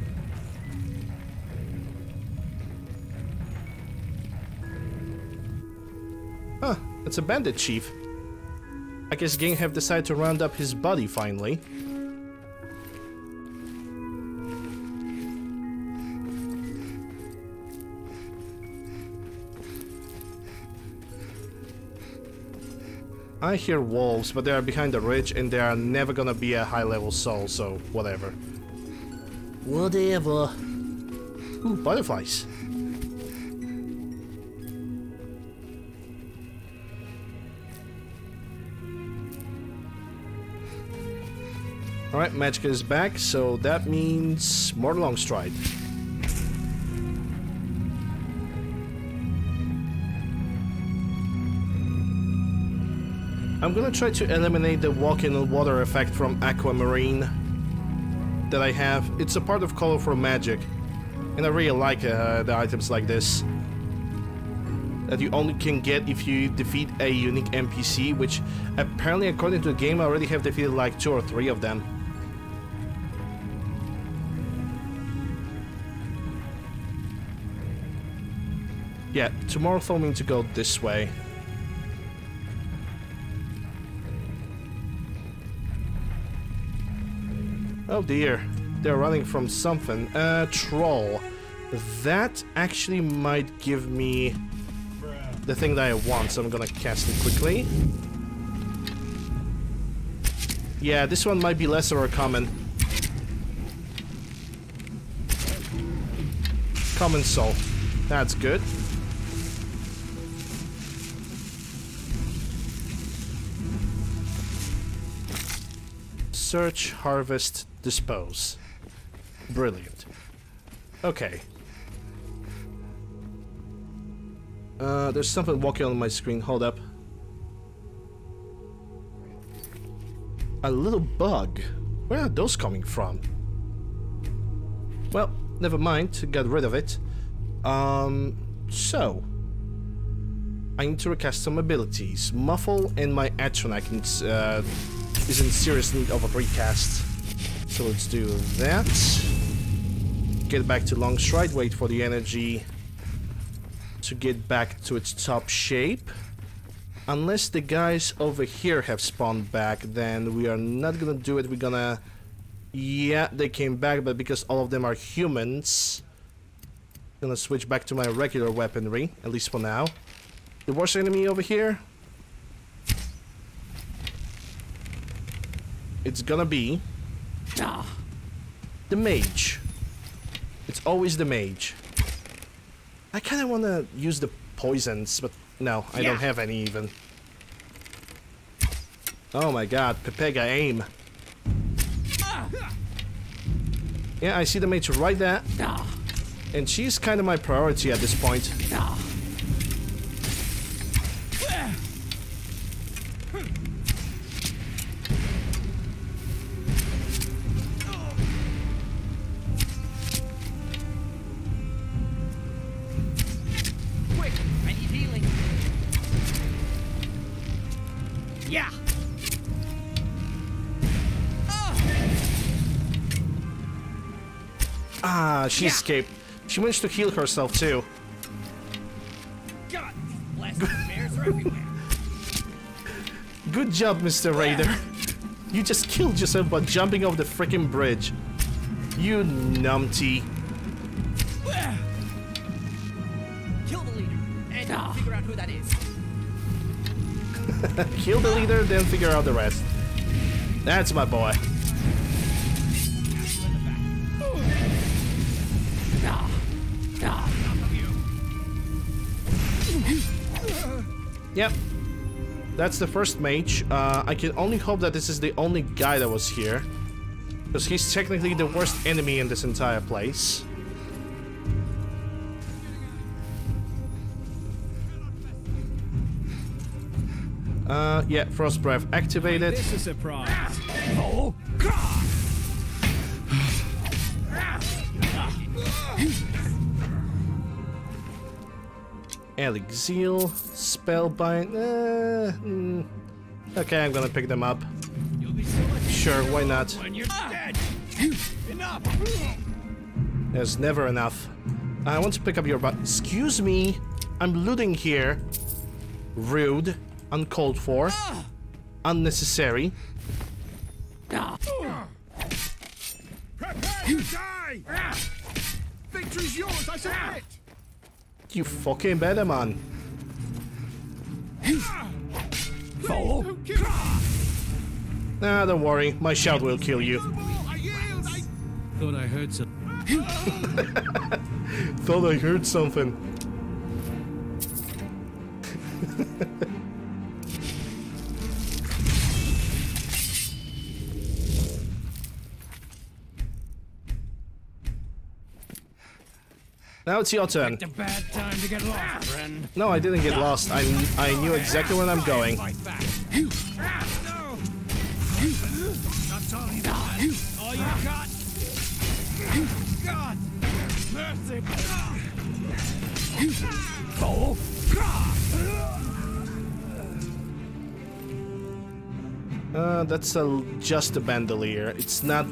Huh, it's a bandit chief. I guess Ging have decided to round up his buddy finally. I hear wolves, but they are behind the ridge and they are never gonna be a high level soul, so whatever. Whatever. Ooh, butterflies. Alright, Magicka is back, so that means more Longstride. I'm gonna try to eliminate the walk-in water effect from Aquamarine that I have. It's a part of Colorful Magic, and I really like uh, the items like this that you only can get if you defeat a unique N P C, which apparently according to the game I already have defeated like two or three of them. Yeah, tomorrow told me to go this way. Oh dear, they're running from something. Uh, troll. That actually might give me the thing that I want, so I'm gonna cast it quickly. Yeah, this one might be lesser or common. Common soul. That's good. Search, harvest, dispose. Brilliant. Okay. Uh, there's something walking on my screen. Hold up. A little bug. Where are those coming from? Well, never mind. Got rid of it. Um, so I need to recast some abilities. Muffle and my Atronach uh, is in serious need of a recast. So let's do that. Get back to Longstride. Wait for the energy to get back to its top shape. Unless the guys over here have spawned back, then we are not gonna do it. We're gonna... Yeah, they came back, but because all of them are humans, I'm gonna switch back to my regular weaponry, at least for now. The worst enemy over here, it's gonna be... Ah. the mage. It's always the mage. I kind of want to use the poisons, but no, I yeah. don't have any even. Oh my god, Pepega, aim. Yeah, I see the mage right there. And she's kind of my priority at this point. She yeah. escaped. She managed to heal herself too. God, bears are everywhere. Good job, Mister Yeah. Raider. You just killed yourself by jumping off the freaking bridge. You numpty. Kill the leader, and ah. figure out who that is. Kill the leader, then figure out the rest. That's my boy. Yep, that's the first mage. Uh, I can only hope that this is the only guy that was here, because he's technically the worst enemy in this entire place. Uh, yeah, frost breath activated. This is a surprise. Oh god! Elixir, Spellbind, uh, mm. Okay, I'm gonna pick them up. Sure, why not? There's never enough. I want to pick up your butt. Excuse me, I'm looting here. Rude, uncalled for, unnecessary. Prepare to die! Victory's yours, I submit! You fucking better, man. Fall. Nah, don't worry. My shout will kill you. Thought I heard something. Thought I heard something. Now it's your turn. Bad time to get lost, friend. No, I didn't get lost. I I knew exactly where I'm going. Uh, that's a, just a bandolier. It's not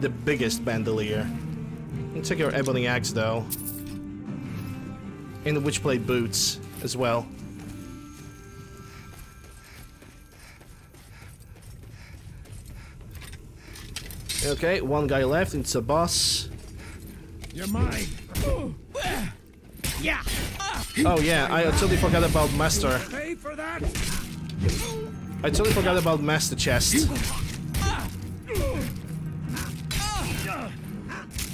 the biggest bandolier. I'll take your ebony axe though. And the Witchblade boots as well. Okay, one guy left. It's a boss. You're mine. Yeah. Oh yeah, I totally forgot about Master. Pay for that. I totally forgot about Master Chest. That's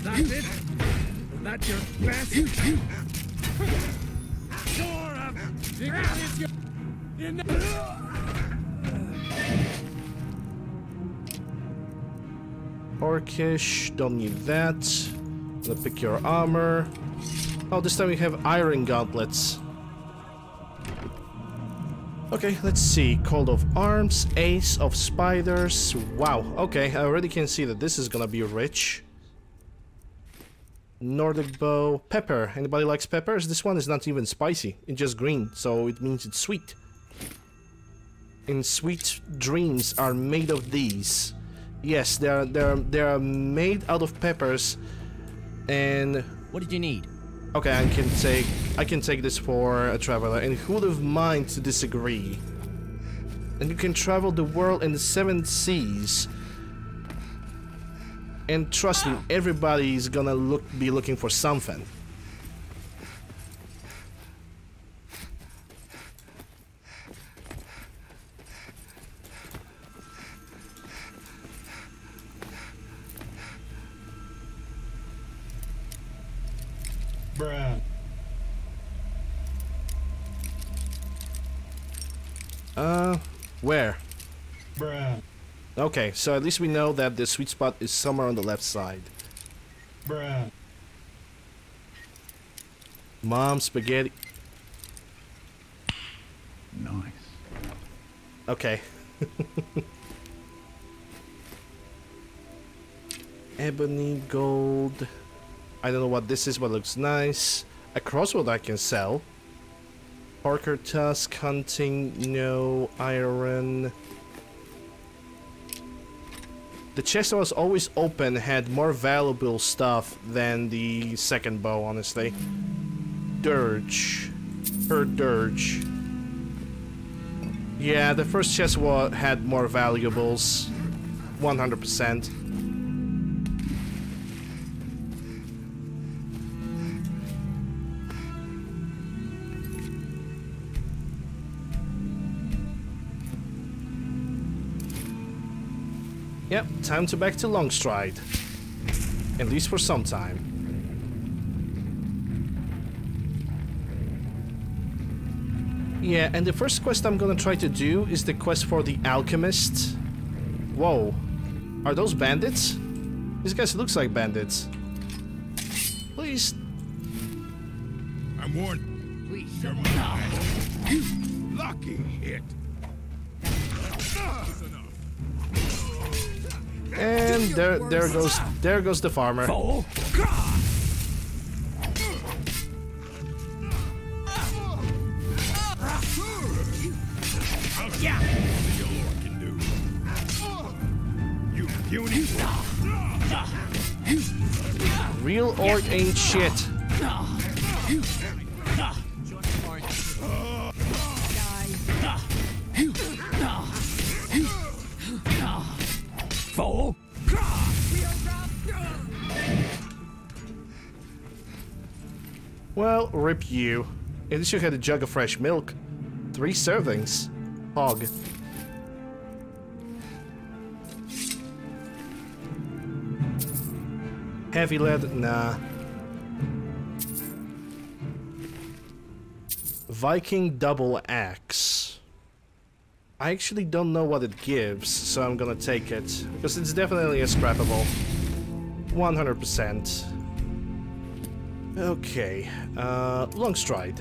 it. That's your best. Orcish, don't need that. I'm gonna pick your armor. Oh, this time we have iron gauntlets. Okay, let's see. Cold of arms, ace of spiders. Wow, okay, I already can see that this is gonna be rich. Nordic bow, pepper. Anybody likes peppers? This one is not even spicy. It's just green, so it means it's sweet. And sweet dreams are made of these. Yes, they are. They are. They are made out of peppers. And what did you need? Okay, I can take. I can take this for a traveler. And who would have mind to disagree? And you can travel the world and the seven seas. And trust me, everybody's gonna look be looking for something. Bruh. Uh, where? Bruh. Okay, so at least we know that the sweet spot is somewhere on the left side. Bruh. Mom, spaghetti. Nice. Okay. Ebony, gold. I don't know what this is, but it looks nice. A crossbow I can sell. Parker tusk, hunting, no, iron. The chest that was always open had more valuable stuff than the second bow, honestly. Dirge. Her dirge. Yeah, the first chest wa had more valuables. one hundred percent. Yep, time to back to Longstride. At least for some time. Yeah, and the first quest I'm gonna try to do is the quest for the Alchemist. Whoa. Are those bandits? These guys looks like bandits. Please. I'm warned. Please. You're my you lucky hit. And there, there goes, there goes the farmer. Real orc ain't shit. Well, rip you. At least you had a jug of fresh milk. Three servings. Hog. Heavy lead? Nah. Viking double axe. I actually don't know what it gives, so I'm gonna take it. Because it's definitely a scrappable. one hundred percent. Okay, uh, Longstride.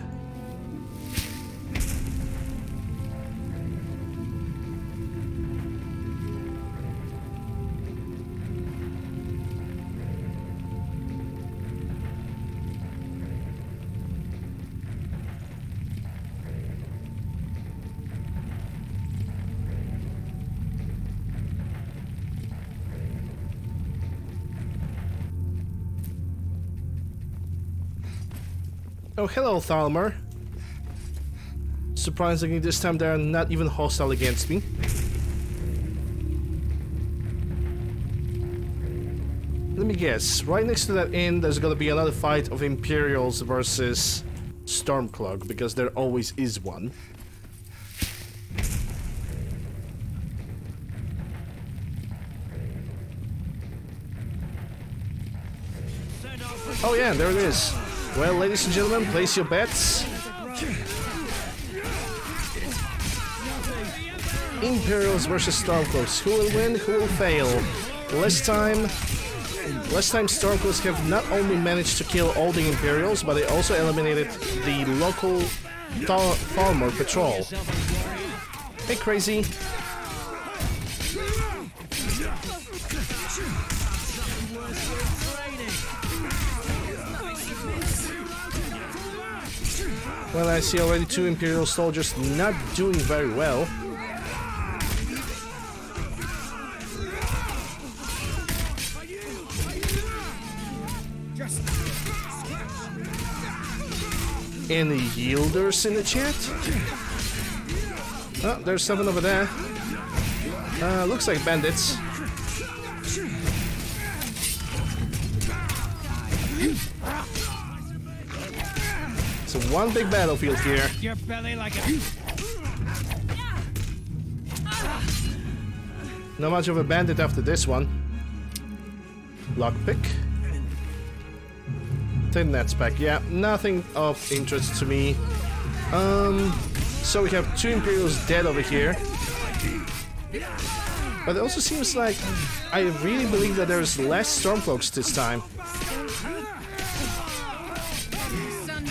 Oh, hello, Thalmor. Surprisingly, this time they are not even hostile against me. Let me guess, right next to that inn, there's gonna be another fight of Imperials versus Stormcloak, because there always is one. Oh yeah, there it is. Well, ladies and gentlemen, place your bets. Imperials versus Stormcloaks. Who will win? Who will fail? Last time, last time Stormcloaks have not only managed to kill all the Imperials, but they also eliminated the local farmer patrol. Hey, crazy! Well, I see already two Imperial soldiers not doing very well. Any yielders in the chat? Oh, there's something over there. Uh, looks like bandits. One big battlefield here. Your belly like a... Not much of a bandit after this one. Lockpick. Maintain that spec. Yeah, nothing of interest to me. Um, so we have two Imperials dead over here. But it also seems like I really believe that there's less Stormcloaks this time.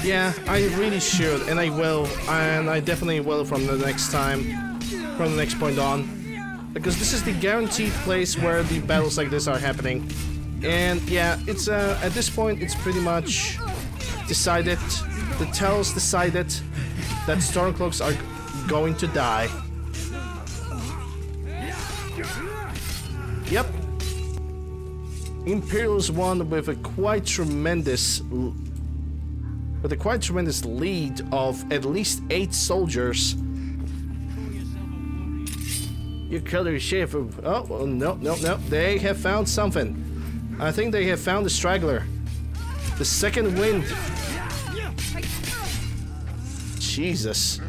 Yeah, I really should, and I will, and I definitely will from the next time, from the next point on. Because this is the guaranteed place where the battles like this are happening. And yeah, it's uh, at this point it's pretty much decided, the Tels decided that Stormcloaks are going to die. Yep. Imperials won with a quite tremendous with a quite tremendous lead of at least eight soldiers. You killed your ship. Oh, no, no, no. They have found something. I think they have found the straggler. The second wind. Jesus.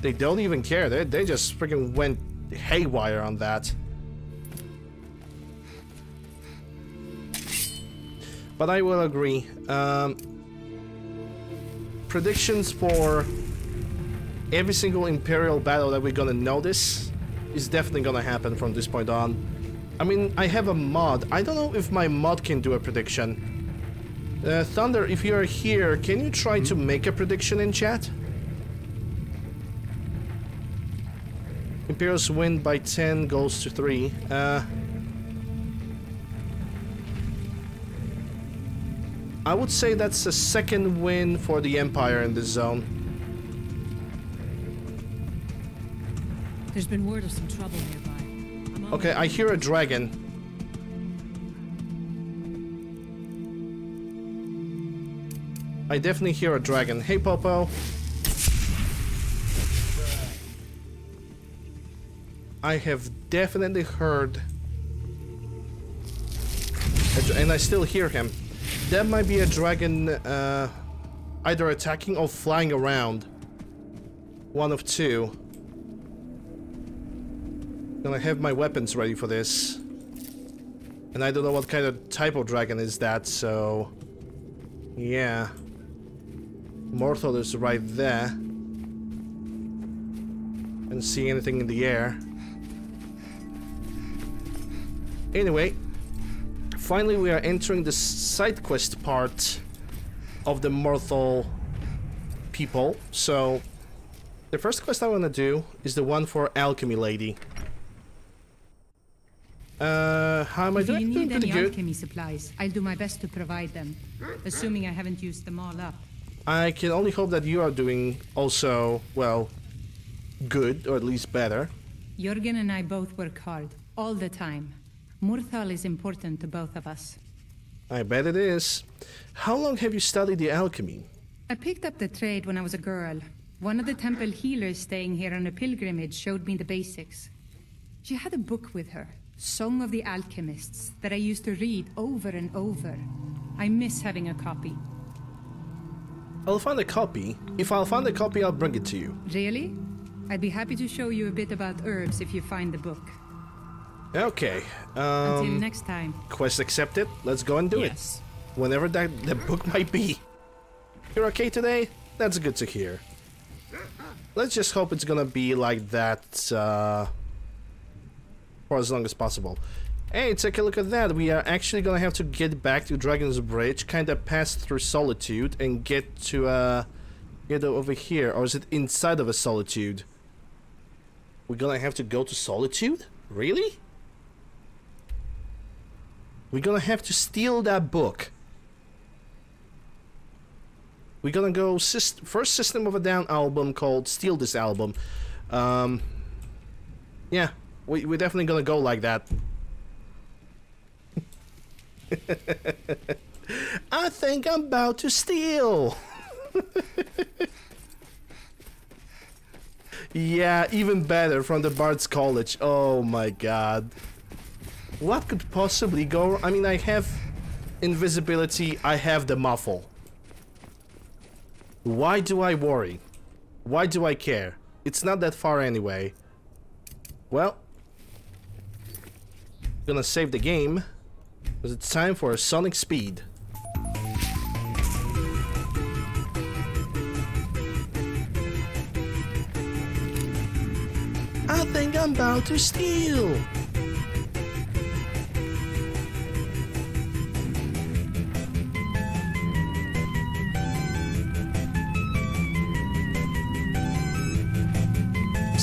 They don't even care. They, they just freaking went haywire on that. But I will agree. Um, predictions for every single Imperial battle that we're gonna notice is definitely gonna happen from this point on. I mean, I have a mod. I don't know if my mod can do a prediction. Uh, Thunder, if you're here, can you try to make a prediction in chat? Imperials win by ten goals to three. Uh, I would say that's the second win for the Empire in this zone. There's been word of some trouble nearby. Okay, I hear a dragon. I definitely hear a dragon. Hey, Popo. I have definitely heard, and I still hear him. That might be a dragon uh, either attacking or flying around. One of two. And I have my weapons ready for this. And I don't know what kind of type of dragon is that, so... yeah. Mortal is right there. Didn't see anything in the air. Anyway. Finally, we are entering the side quest part of the Morthal people. So, the first quest I want to do is the one for Alchemy Lady. Uh, how am I doing? If you need any alchemy supplies, I'll do my best to provide them, assuming I haven't used them all up. I can only hope that you are doing also, well, good, or at least better. Jürgen and I both work hard, all the time. Morthal is important to both of us. I bet it is. How long have you studied the alchemy? I picked up the trade when I was a girl. One of the temple healers staying here on a pilgrimage showed me the basics. She had a book with her, Song of the Alchemists, that I used to read over and over. I miss having a copy. I'll find a copy. If I'll find a copy, I'll bring it to you. Really? I'd be happy to show you a bit about herbs if you find the book. Okay, um, until next time. Quest accepted. Let's go and do yes. it. Whenever that the book might be. You're okay today? That's good to hear. Let's just hope it's gonna be like that uh, for as long as possible. Hey, take a look at that. We are actually gonna have to get back to Dragon's Bridge, kinda pass through Solitude and get to uh, get over here. Or is it inside of a Solitude? We're gonna have to go to Solitude? Really? We're gonna have to steal that book. We're gonna go syst first System of a Down album called Steal This Album. Um, yeah, we, we're definitely gonna go like that. I think I'm about to steal. Yeah, even better, from the Bard's College. Oh my god. What could possibly go wrong? I mean, I have invisibility, I have the muffle. Why do I worry? Why do I care? It's not that far anyway. Well, gonna save the game, because it's time for a Sonic Speed. think I'm about to steal.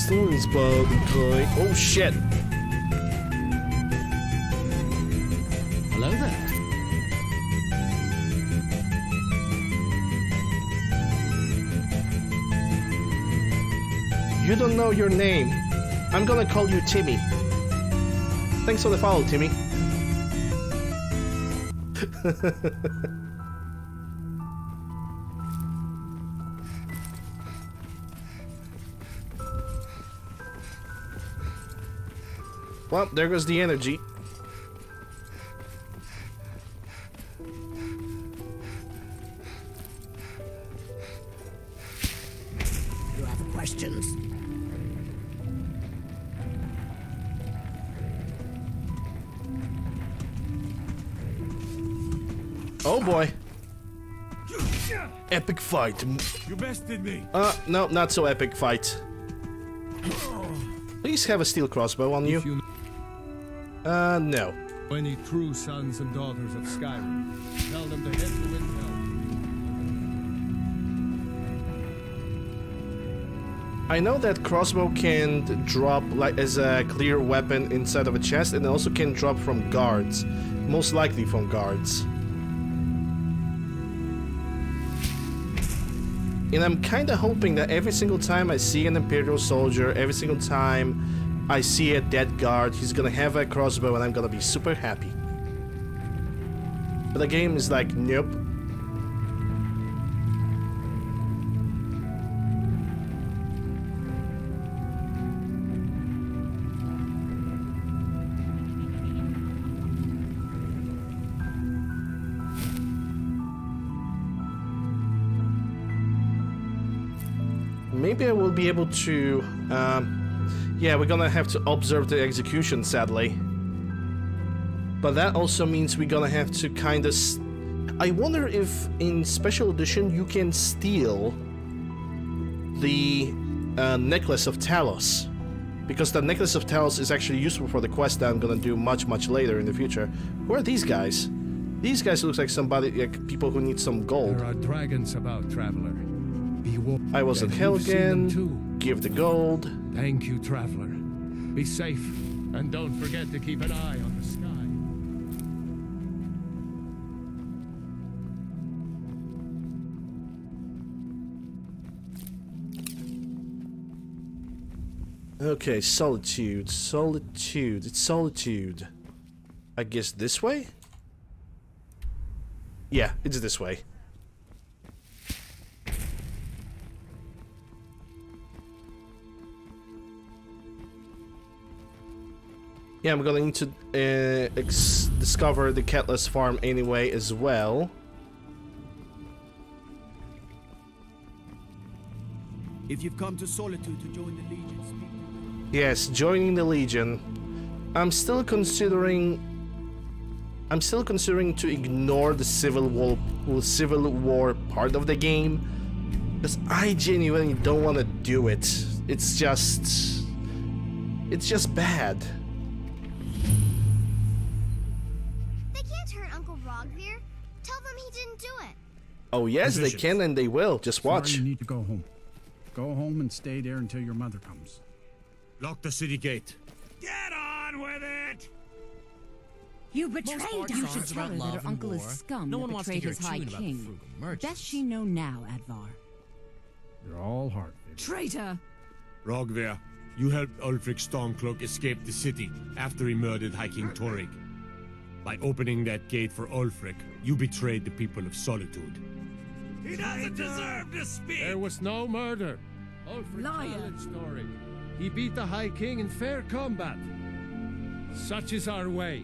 Stories Bob Coy. Oh shit. Hello there. You don't know your name. I'm gonna call you Timmy. Thanks for the follow, Timmy. Well, there goes the energy. You have questions? Oh boy. Epic fight. You bested me. Uh, no, not so epic fight. Please have a steel crossbow on you. you Uh, no. Any true sons and daughters of Skyrim, tell them to head to Windhelm. I know that crossbow can drop like as a clear weapon inside of a chest, and it also can drop from guards, most likely from guards. And I'm kinda hoping that every single time I see an Imperial soldier, every single time I see a dead guard, he's gonna have a crossbow and I'm gonna be super happy. But the game is like, nope. Maybe I will be able to... Um, Yeah, we're gonna have to observe the execution, sadly. But that also means we're gonna have to kinda... S I wonder if in Special Edition you can steal the uh, Necklace of Talos. Because the Necklace of Talos is actually useful for the quest that I'm gonna do much, much later in the future. Who are these guys? These guys look like somebody, like people who need some gold. There are dragons about, traveler. Be warned. I was at Helgen. Give the gold. Thank you, traveler. Be safe, and don't forget to keep an eye on the sky. Okay, solitude, solitude, it's solitude. I guess this way? Yeah, it's this way. Yeah, I'm gonna need to uh, ex discover the Catless Farm anyway as well. If you've come to Solitude to join the Legion, speak to... Yes, joining the Legion. I'm still considering. I'm still considering to ignore the Civil War, Civil War part of the game, because I genuinely don't want to do it. It's just, it's just bad. Oh yes, they can and they will. Just watch. Sorry, you need to go home. Go home and stay there until your mother comes. Lock the city gate. Get on with it! You betrayed us. You should tell her that her uncle is scum that betrayed his high king. Best she know now, Advar. You're all hard. Traitor! Rogver, you helped Ulfric Stormcloak escape the city after he murdered High King Torric. By opening that gate for Ulfric, you betrayed the people of Solitude. He doesn't deserve to speak! There was no murder. Ulfric challenged Story. He beat the High King in fair combat. Such is our way.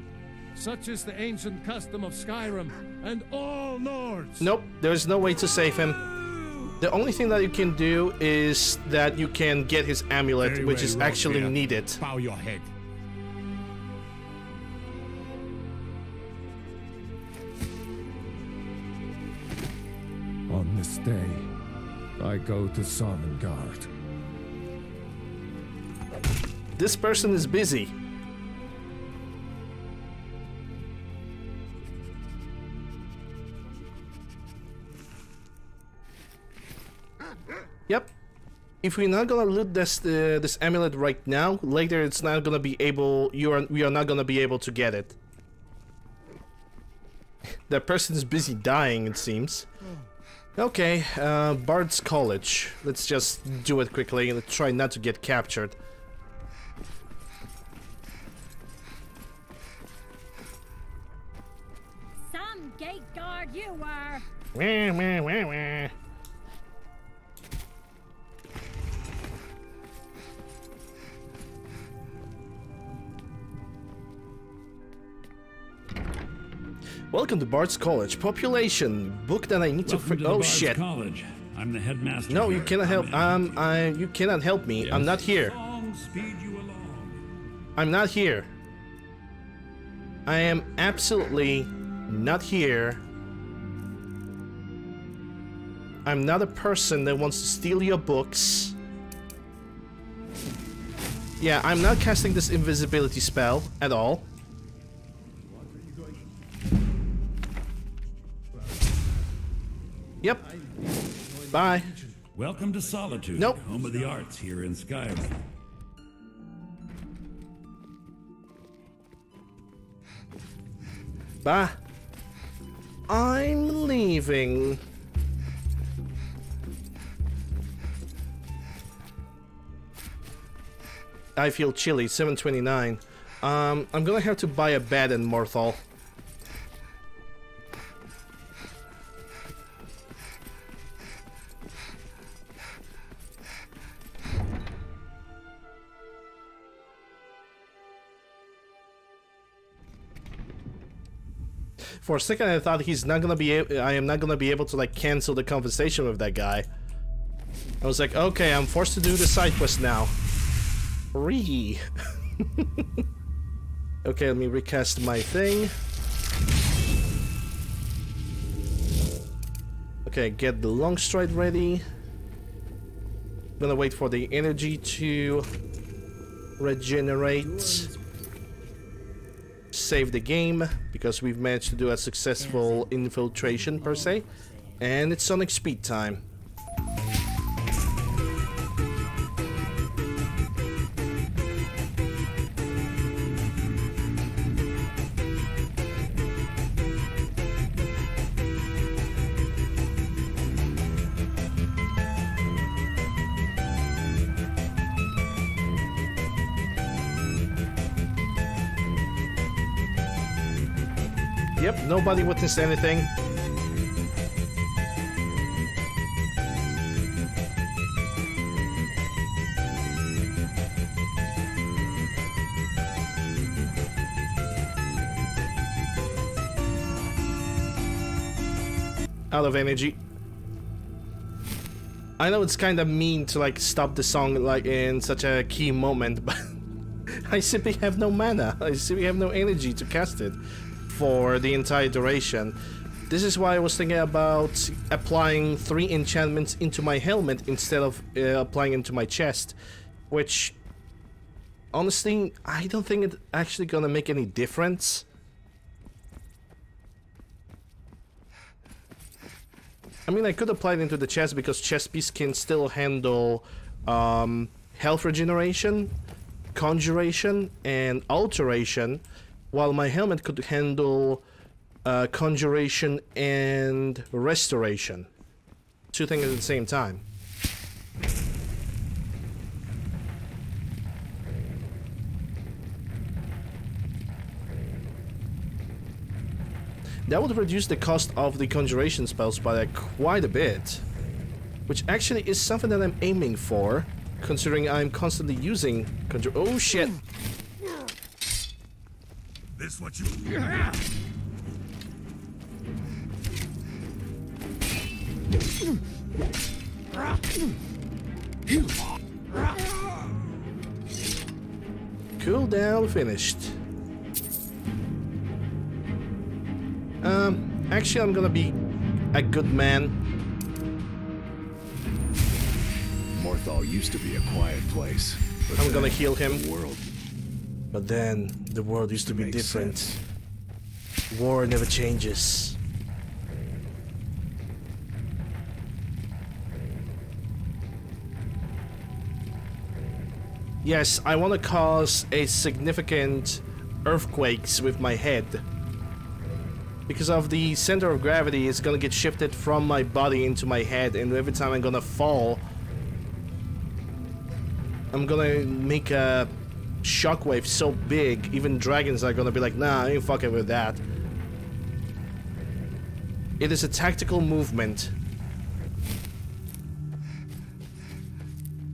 Such is the ancient custom of Skyrim and all Nords. Nope, there's no way to save him. The only thing that you can do is that you can get his amulet, Very which well, is Rock actually here. needed. Bow your head. On this day, I go to Sovngarde. This person is busy. Yep. If we're not gonna loot this uh, this amulet right now, later it's not gonna be able. You are. We are not gonna be able to get it. That person is busy dying, it seems. Okay, uh, Bard's College. Let's just do it quickly and try not to get captured. Some gate guard you were. Wah, wah, wah, wah. Welcome to Bard's College. Population book that I need Welcome to. Fr to the oh Bard's shit! College. I'm the headmaster. No, you cannot help. Um, I you cannot help me. Yes. I'm not here. I'm not here. I am absolutely not here. I'm not a person that wants to steal your books. Yeah, I'm not casting this invisibility spell at all. Yep. Bye. Welcome to Solitude, nope. Home of the arts here in Skyrim. Bye. I'm leaving. I feel chilly. seven twenty-nine. Um, I'm gonna have to buy a bed in Morthal. For a second I thought he's not gonna be a I am not gonna be able to like cancel the conversation with that guy. I was like, okay, I'm forced to do the side quest now. Re Okay, let me recast my thing. Okay, get the long stride ready. I'm gonna wait for the energy to regenerate. Save the game, because we've managed to do a successful infiltration per se, and it's Sonic Speed time. Yep, nobody witnessed anything. Out of energy. I know it's kind of mean to like stop the song like in such a key moment, but I simply have no mana. I simply have no energy to cast it for the entire duration. This is why I was thinking about applying three enchantments into my helmet instead of uh, applying into my chest, which honestly I don't think it's actually gonna make any difference. I mean, I could apply it into the chest because chest piece can still handle um, health regeneration, conjuration and alteration, while my helmet could handle uh, conjuration and restoration. Two things at the same time. That would reduce the cost of the conjuration spells by uh, quite a bit, which actually is something that I'm aiming for, considering I'm constantly using conjur- oh shit! This what you yeah. Cool down finished. Um actually I'm gonna be a good man. Morthal used to be a quiet place. But I'm gonna heal him. World. But then, the world used to be different. Sense. War never changes. Yes, I want to cause a significant earthquakes with my head. Because of the center of gravity, it's gonna get shifted from my body into my head, and every time I'm gonna fall, I'm gonna make a shockwave so big, even dragons are gonna be like, nah, I ain't fucking with that. It is a tactical movement.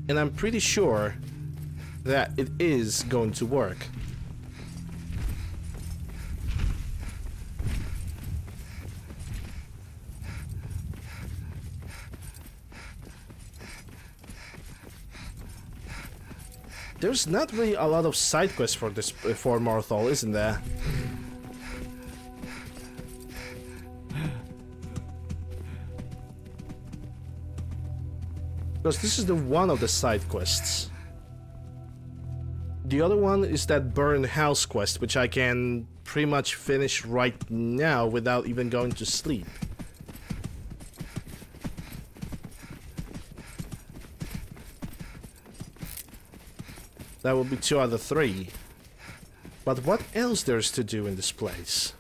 And I'm pretty sure that it is going to work. There's not really a lot of side quests for this for Morthal, isn't there? Because this is the one of the side quests. The other one is that burn house quest, which I can pretty much finish right now without even going to sleep. That will be two out of three. But what else there's to do in this place?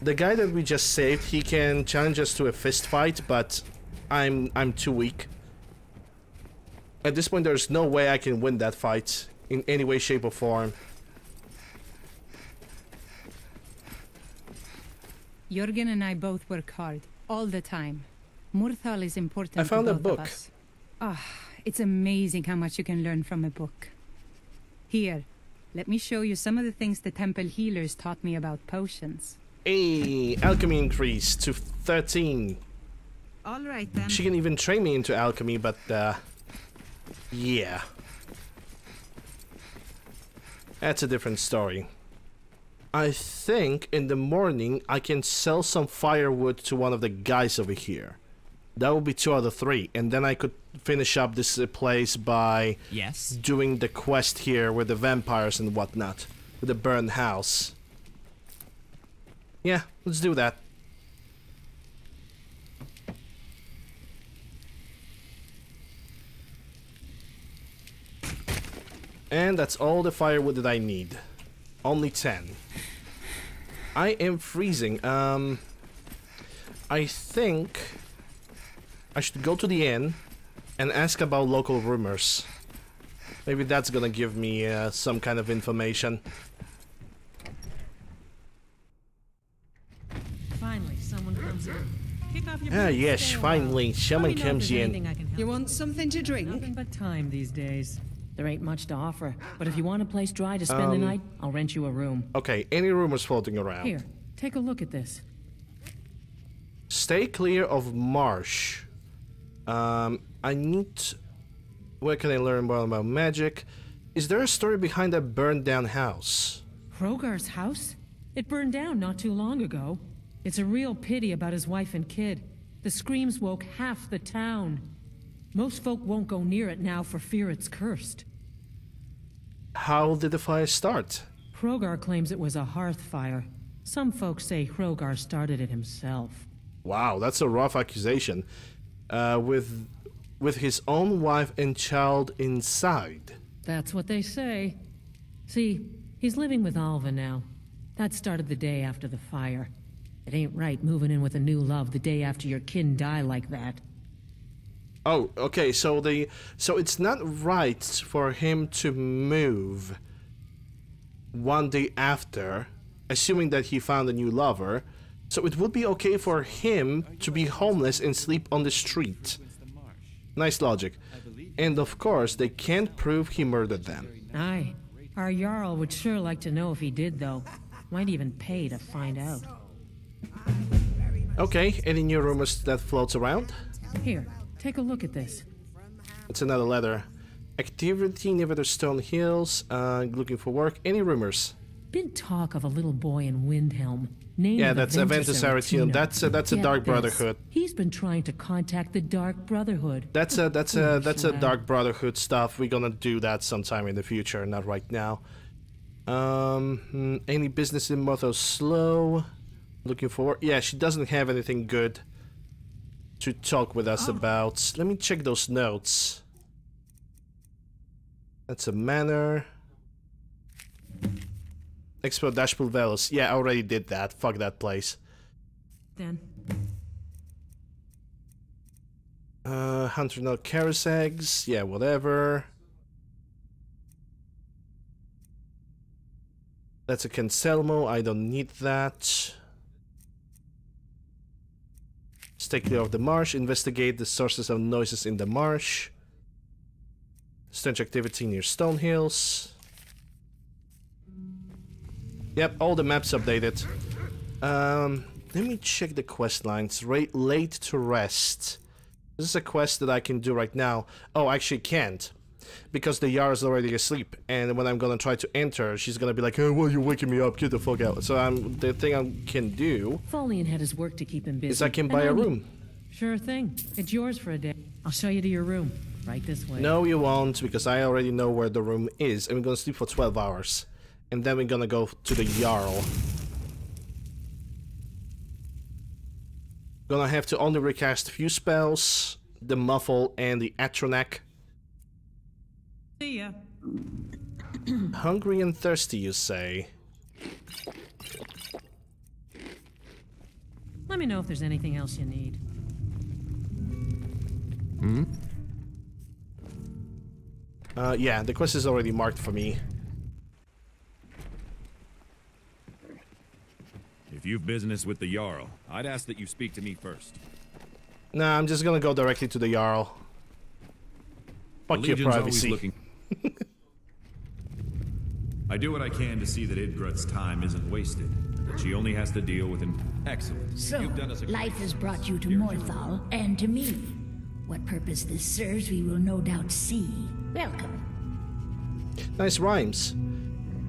The guy that we just saved, he can challenge us to a fist fight, but I'm I'm too weak. At this point, there's no way I can win that fight in any way, shape, or form. Jürgen and I both work hard, all the time. Morthal is important. I found to both a book. Ah, oh, it's amazing how much you can learn from a book. Here, let me show you some of the things the temple healers taught me about potions. Hey, alchemy increased to thirteen. All right then. She can even train me into alchemy, but uh. Yeah. That's a different story. I think in the morning I can sell some firewood to one of the guys over here. That would be two out of three, and then I could finish up this place by yes. doing the quest here with the vampires and whatnot. With the burned house. Yeah, let's do that. And that's all the firewood that I need. Only ten. I am freezing. Um, I think I should go to the inn and ask about local rumors. Maybe that's gonna give me uh, some kind of information. Finally, someone comes in. Kick off your ah, yes, finally, someone comes in. You want something to drink? Nothing but time these days. There ain't much to offer, but if you want a place dry to spend um, the night, I'll rent you a room. Okay, any rumors floating around? Here, take a look at this. Stay clear of marsh. Um, I need... Where can I learn more about magic? Is there a story behind that burned down house? Hrogar's house? It burned down not too long ago. It's a real pity about his wife and kid. The screams woke half the town. Most folk won't go near it now for fear it's cursed. How did the fire start? Hrogar claims it was a hearth fire. Some folks say Hrogar started it himself. Wow, that's a rough accusation. Uh, with, with his own wife and child inside. That's what they say. See, he's living with Alva now. That started the day after the fire. It ain't right moving in with a new love the day after your kin die like that. Oh, okay, so the so it's not right for him to move one day after, assuming that he found a new lover. So it would be okay for him to be homeless and sleep on the street. Nice logic. And of course, they can't prove he murdered them. Aye. Our Jarl would sure like to know if he did, though. Might even pay to find out. Okay, any new rumors that floats around? Here. Take a look at this. It's another letter. Activity near the Stone Hills. Uh, looking for work. Any rumors? been talk of a little boy in Windhelm named yeah, that's Aventus Aretino. That's a, that's a yeah, Dark Brotherhood. He's been trying to contact the Dark Brotherhood. That's a that's a that's a Dark Brotherhood stuff. We're gonna do that sometime in the future, not right now. Um, any business in Motho Slow? Looking for? Yeah, she doesn't have anything good to talk with us oh. about. Let me check those notes. That's a manor. Expo Dashpool Velos. Yeah, I already did that. Fuck that place. Then. Uh, Hunter Nut Carus Eggs. Yeah, whatever. That's a Cancelmo. I don't need that. Stay clear of the marsh. Investigate the sources of noises in the marsh. Strange activity near Stone Hills. Yep, all the maps updated. Um, let me check the quest lines. Right, late to rest. This is a quest that I can do right now. Oh, I actually can't. Because the Yara is already asleep. And when I'm gonna try to enter, she's gonna be like, "Hey, well, you're waking me up, get the fuck out." So I'm, the thing I can do... Follian had his work to keep him busy. ...is I can buy a room. Sure thing. It's yours for a day. I'll show you to your room. Right this way. No, you won't, because I already know where the room is. And we're gonna sleep for twelve hours. And then we're gonna go to the Jarl. Gonna have to only recast a few spells, the Muffle and the Atronach. See ya. Hungry and thirsty, you say? Let me know if there's anything else you need. Hmm? Uh, yeah, the quest is already marked for me. If you've business with the Jarl, I'd ask that you speak to me first. Nah, I'm just gonna go directly to the Jarl. Fuck your privacy. I do what I can to see that Idgret's time isn't wasted, that she only has to deal with an excellent. So, You've done us a life has brought you to Morthal and to me. What purpose this serves, we will no doubt see. Welcome. Nice rhymes.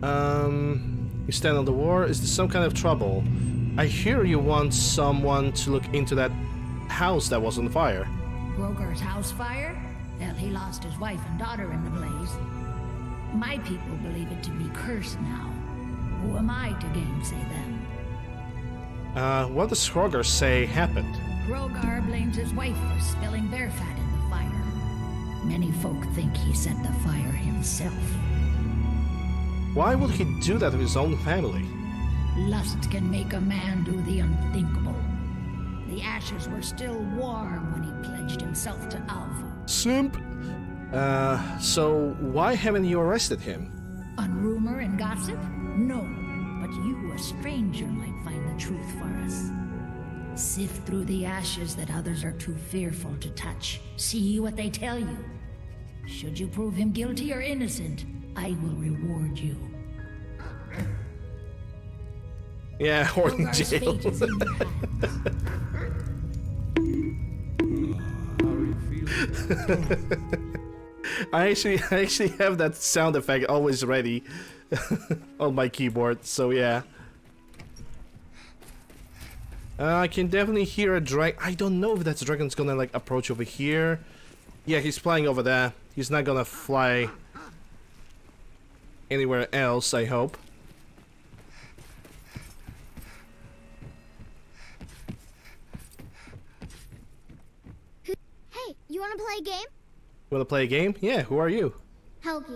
Um... You stand on the war? Is there some kind of trouble? I hear you want someone to look into that house that was on fire. Brogar's house fire? Well, he lost his wife and daughter in the blaze. My people believe it to be cursed now. Who am I to gainsay them? Uh, what does Hrogar say happened? Hrogar blames his wife for spilling bear fat in the fire. Many folk think he set the fire himself. Why would he do that to his own family? Lust can make a man do the unthinkable. The ashes were still warm when he pledged himself to Alva. Simp! Uh, so why haven't you arrested him? On rumor and gossip? No. But you, a stranger, might find the truth for us. Sift through the ashes that others are too fearful to touch. See what they tell you. Should you prove him guilty or innocent, I will reward you. Yeah, Horton jail. I actually, I actually have that sound effect always ready on my keyboard. So yeah, uh, I can definitely hear a dragon. I don't know if that dragon's gonna like approach over here. Yeah, he's flying over there. He's not gonna fly anywhere else, I hope. Hey, you want to play a game? You want to play a game? Yeah, who are you? Helgi,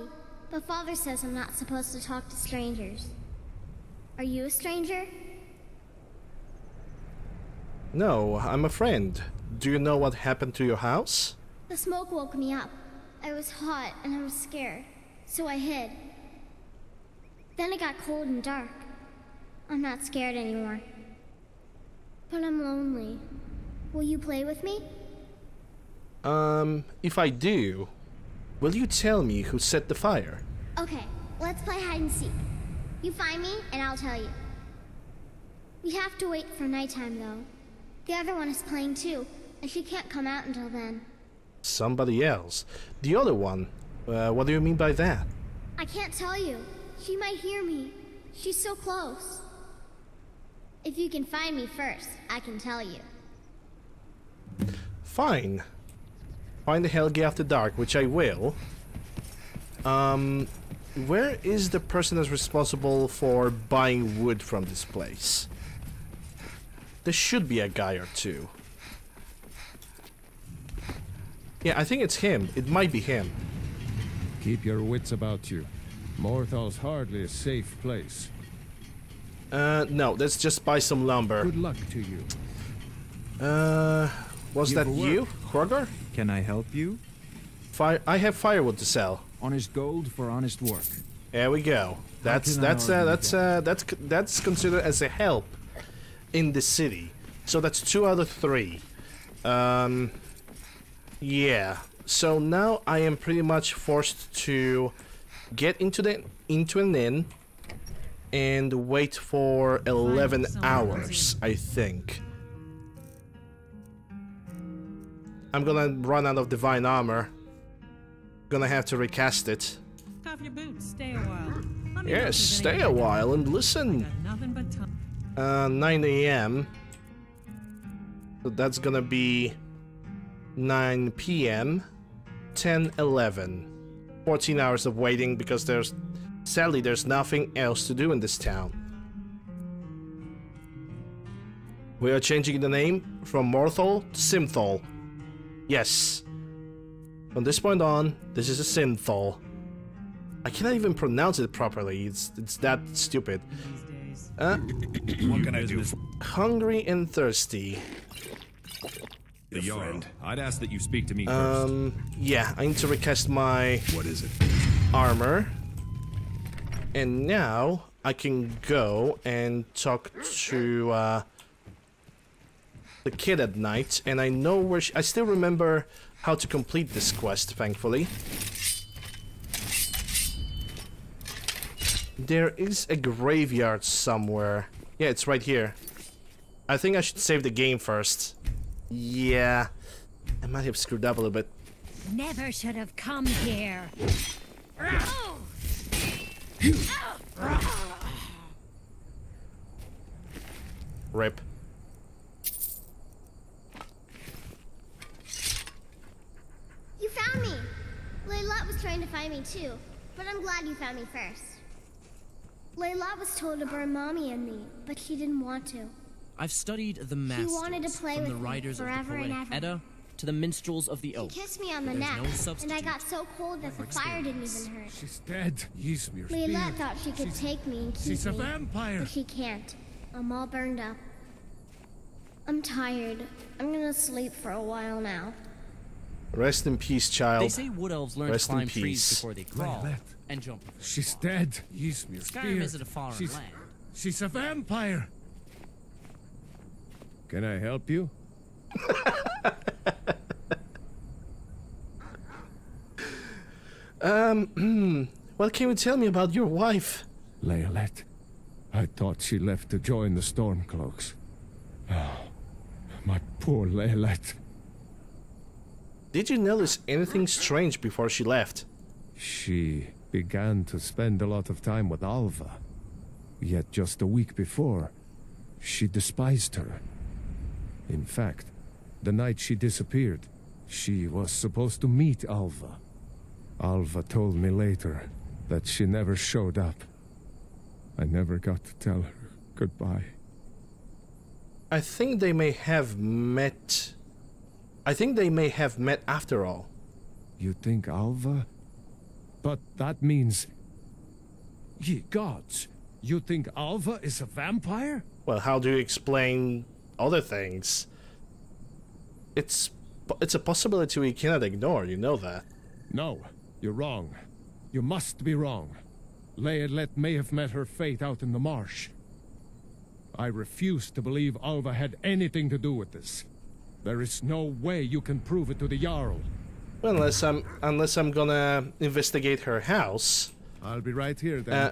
but Father says I'm not supposed to talk to strangers. Are you a stranger? No, I'm a friend. Do you know what happened to your house? The smoke woke me up. I was hot and I was scared, so I hid. Then it got cold and dark. I'm not scared anymore. But I'm lonely. Will you play with me? Um, if I do, will you tell me who set the fire? Okay, let's play hide and seek. You find me and I'll tell you. We have to wait for nighttime though. The other one is playing too, and she can't come out until then. Somebody else? The other one? Uh, what do you mean by that? I can't tell you. She might hear me. She's so close. If you can find me first, I can tell you. Fine. Find the Helge after dark, which I will. Um, where is the person that's responsible for buying wood from this place? There should be a guy or two. Yeah, I think it's him. It might be him. Keep your wits about you. Morthal's hardly a safe place. Uh, no, let's just buy some lumber. Good luck to you. Uh, was that you, Kroger? Can I help you? Fire. I have firewood to sell. Honest gold for honest work. There we go. That's that's uh, that's uh, that's that's considered as a help in the city. So that's two out of three. Um. Yeah, so now I am pretty much forced to get into the into an inn and wait for eleven hours, I think. I'm gonna run out of divine armor. Gonna have to recast it. Off your boots, stay a while. Yes, stay a while and listen. Uh, nine A M So that's gonna be nine P M ten eleven fourteen hours of waiting because there's sadly there's nothing else to do in this town. We are changing the name from Morthal to Simthal. Yes, from this point on this is a Simthal. I cannot even pronounce it properly. It's it's that stupid. Uh, what can I do? Hungry and thirsty. The yard. I'd ask that you speak to me first. Um, yeah, I need to recast my what is it? armor. And now I can go and talk to uh, the kid at night. And I know where she, I still remember how to complete this quest, thankfully. There is a graveyard somewhere. Yeah, it's right here. I think I should save the game first. Yeah, I might have screwed up a little bit. Never should have come here. Rip. You found me. Layla was trying to find me too, but I'm glad you found me first. Layla was told to burn Mommy and me, but she didn't want to. I've studied the masters, wanted to play from the writers of the poetic Edda to the minstrels of the oak. She kissed me on the neck, no and I got so cold that the fire didn't even hurt. She's dead. Layla thought she could she's, take me and keep she's me, a vampire. But she can't. I'm all burned up. I'm tired. I'm gonna sleep for a while now. Rest in peace, child. They say wood elves learn Rest to climb trees before they crawl Layla. and jump. She's dead. Skyrim isn't a foreign she's, land. She's a vampire. Can I help you? um, what can you tell me about your wife? Layla, I thought she left to join the Stormcloaks. Oh, my poor Layla. Did you notice anything strange before she left? She began to spend a lot of time with Alva. Yet just a week before, she despised her. In fact, the night she disappeared, she was supposed to meet Alva. Alva told me later that she never showed up. I never got to tell her goodbye. I think they may have met... I think they may have met after all. You think Alva? But that means... Ye gods, you think Alva is a vampire? Well, how do you explain... other things? It's it's a possibility we cannot ignore, you know that. No, you're wrong. You must be wrong. Layla may have met her fate out in the marsh. I refuse to believe Alva had anything to do with this. There is no way you can prove it to the Jarl. Well, unless I'm unless I'm gonna investigate her house. I'll be right here then. Uh,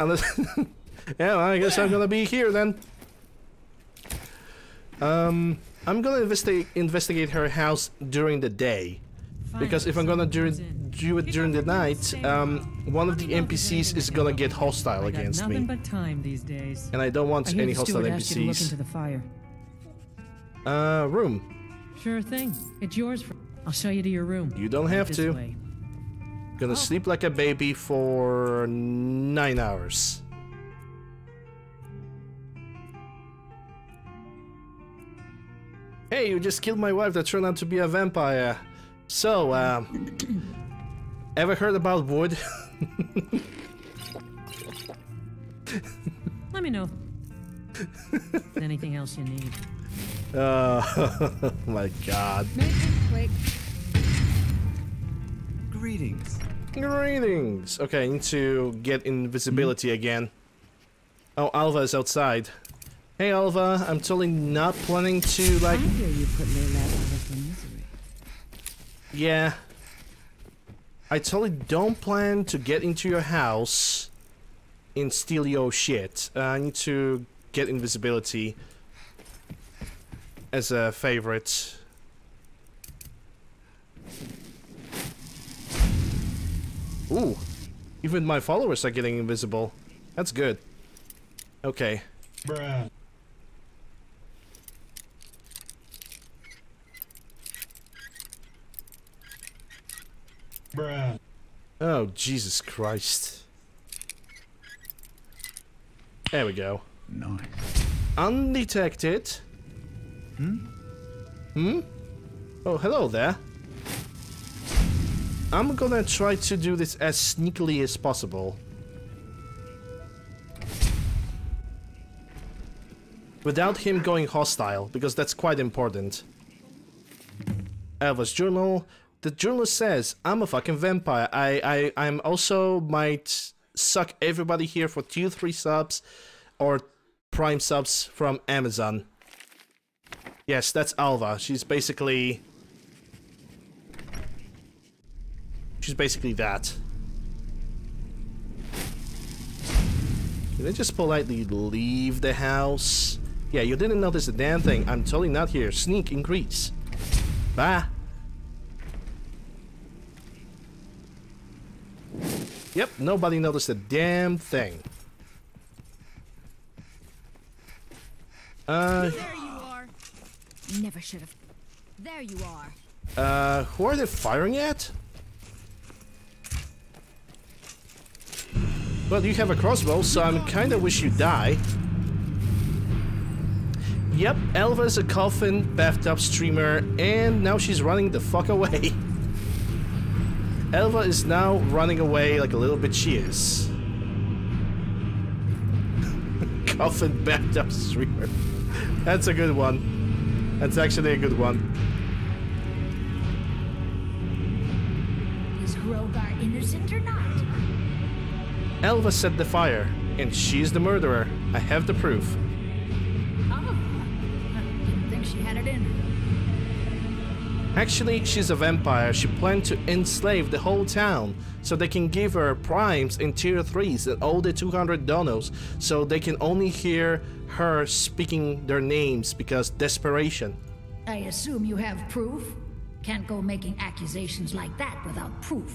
Unless, yeah, well, I guess I'm gonna be here then. Um, I'm gonna investi investigate her house during the day. Because if I'm gonna do, do it during the night, um, one of the N P Cs is gonna get hostile against me. And I don't want any hostile N P Cs. Uh, room. Sure thing. It's yours. I'll show you to your room. You don't have to. Gonna sleep like a baby for nine hours. Hey, you just killed my wife that turned out to be a vampire. So, uh, ever heard about wood? Let me know if anything else you need. Oh my god. Greetings. Greetings. Okay, I need to get invisibility mm-hmm. again. Oh, Alva is outside. Hey, Alva, I'm totally not planning to, like... I hear you put me in that wonderful misery. Yeah. I totally don't plan to get into your house and steal your shit. Uh, I need to get invisibility as a favorite. Ooh, even my followers are getting invisible. That's good. Okay. Bruh. Bruh. Oh, Jesus Christ. There we go. Nice. Undetected. Hmm? Hmm? Oh, hello there. I'm gonna try to do this as sneakily as possible. Without him going hostile, because that's quite important. Alva's journal. The journal says, I'm a fucking vampire. I, I, I'm also might suck everybody here for tier three subs or prime subs from Amazon. Yes, that's Alva. She's basically... She's basically that. Did I just politely leave the house? Yeah, you didn't notice a damn thing. I'm totally not here. Sneak increase. Bye. Yep, nobody noticed a damn thing. Uh... Never should have. There you are. Uh, who are they firing at? Well, you have a crossbow, so I'm kind of wish you die. Yep, Alva is a coffin, bathtub streamer, and now she's running the fuck away. Alva is now running away like a little bitch she is. Coffin, bathtub streamer. That's a good one. That's actually a good one. Is Hrogar innocent or not? Alva set the fire, and she's the murderer. I have the proof. Oh, I didn't think she had it in. Actually, she's a vampire. She planned to enslave the whole town, so they can give her primes and tier threes and all the two hundred donos, so they can only hear her speaking their names because desperation. I assume you have proof? Can't go making accusations like that without proof.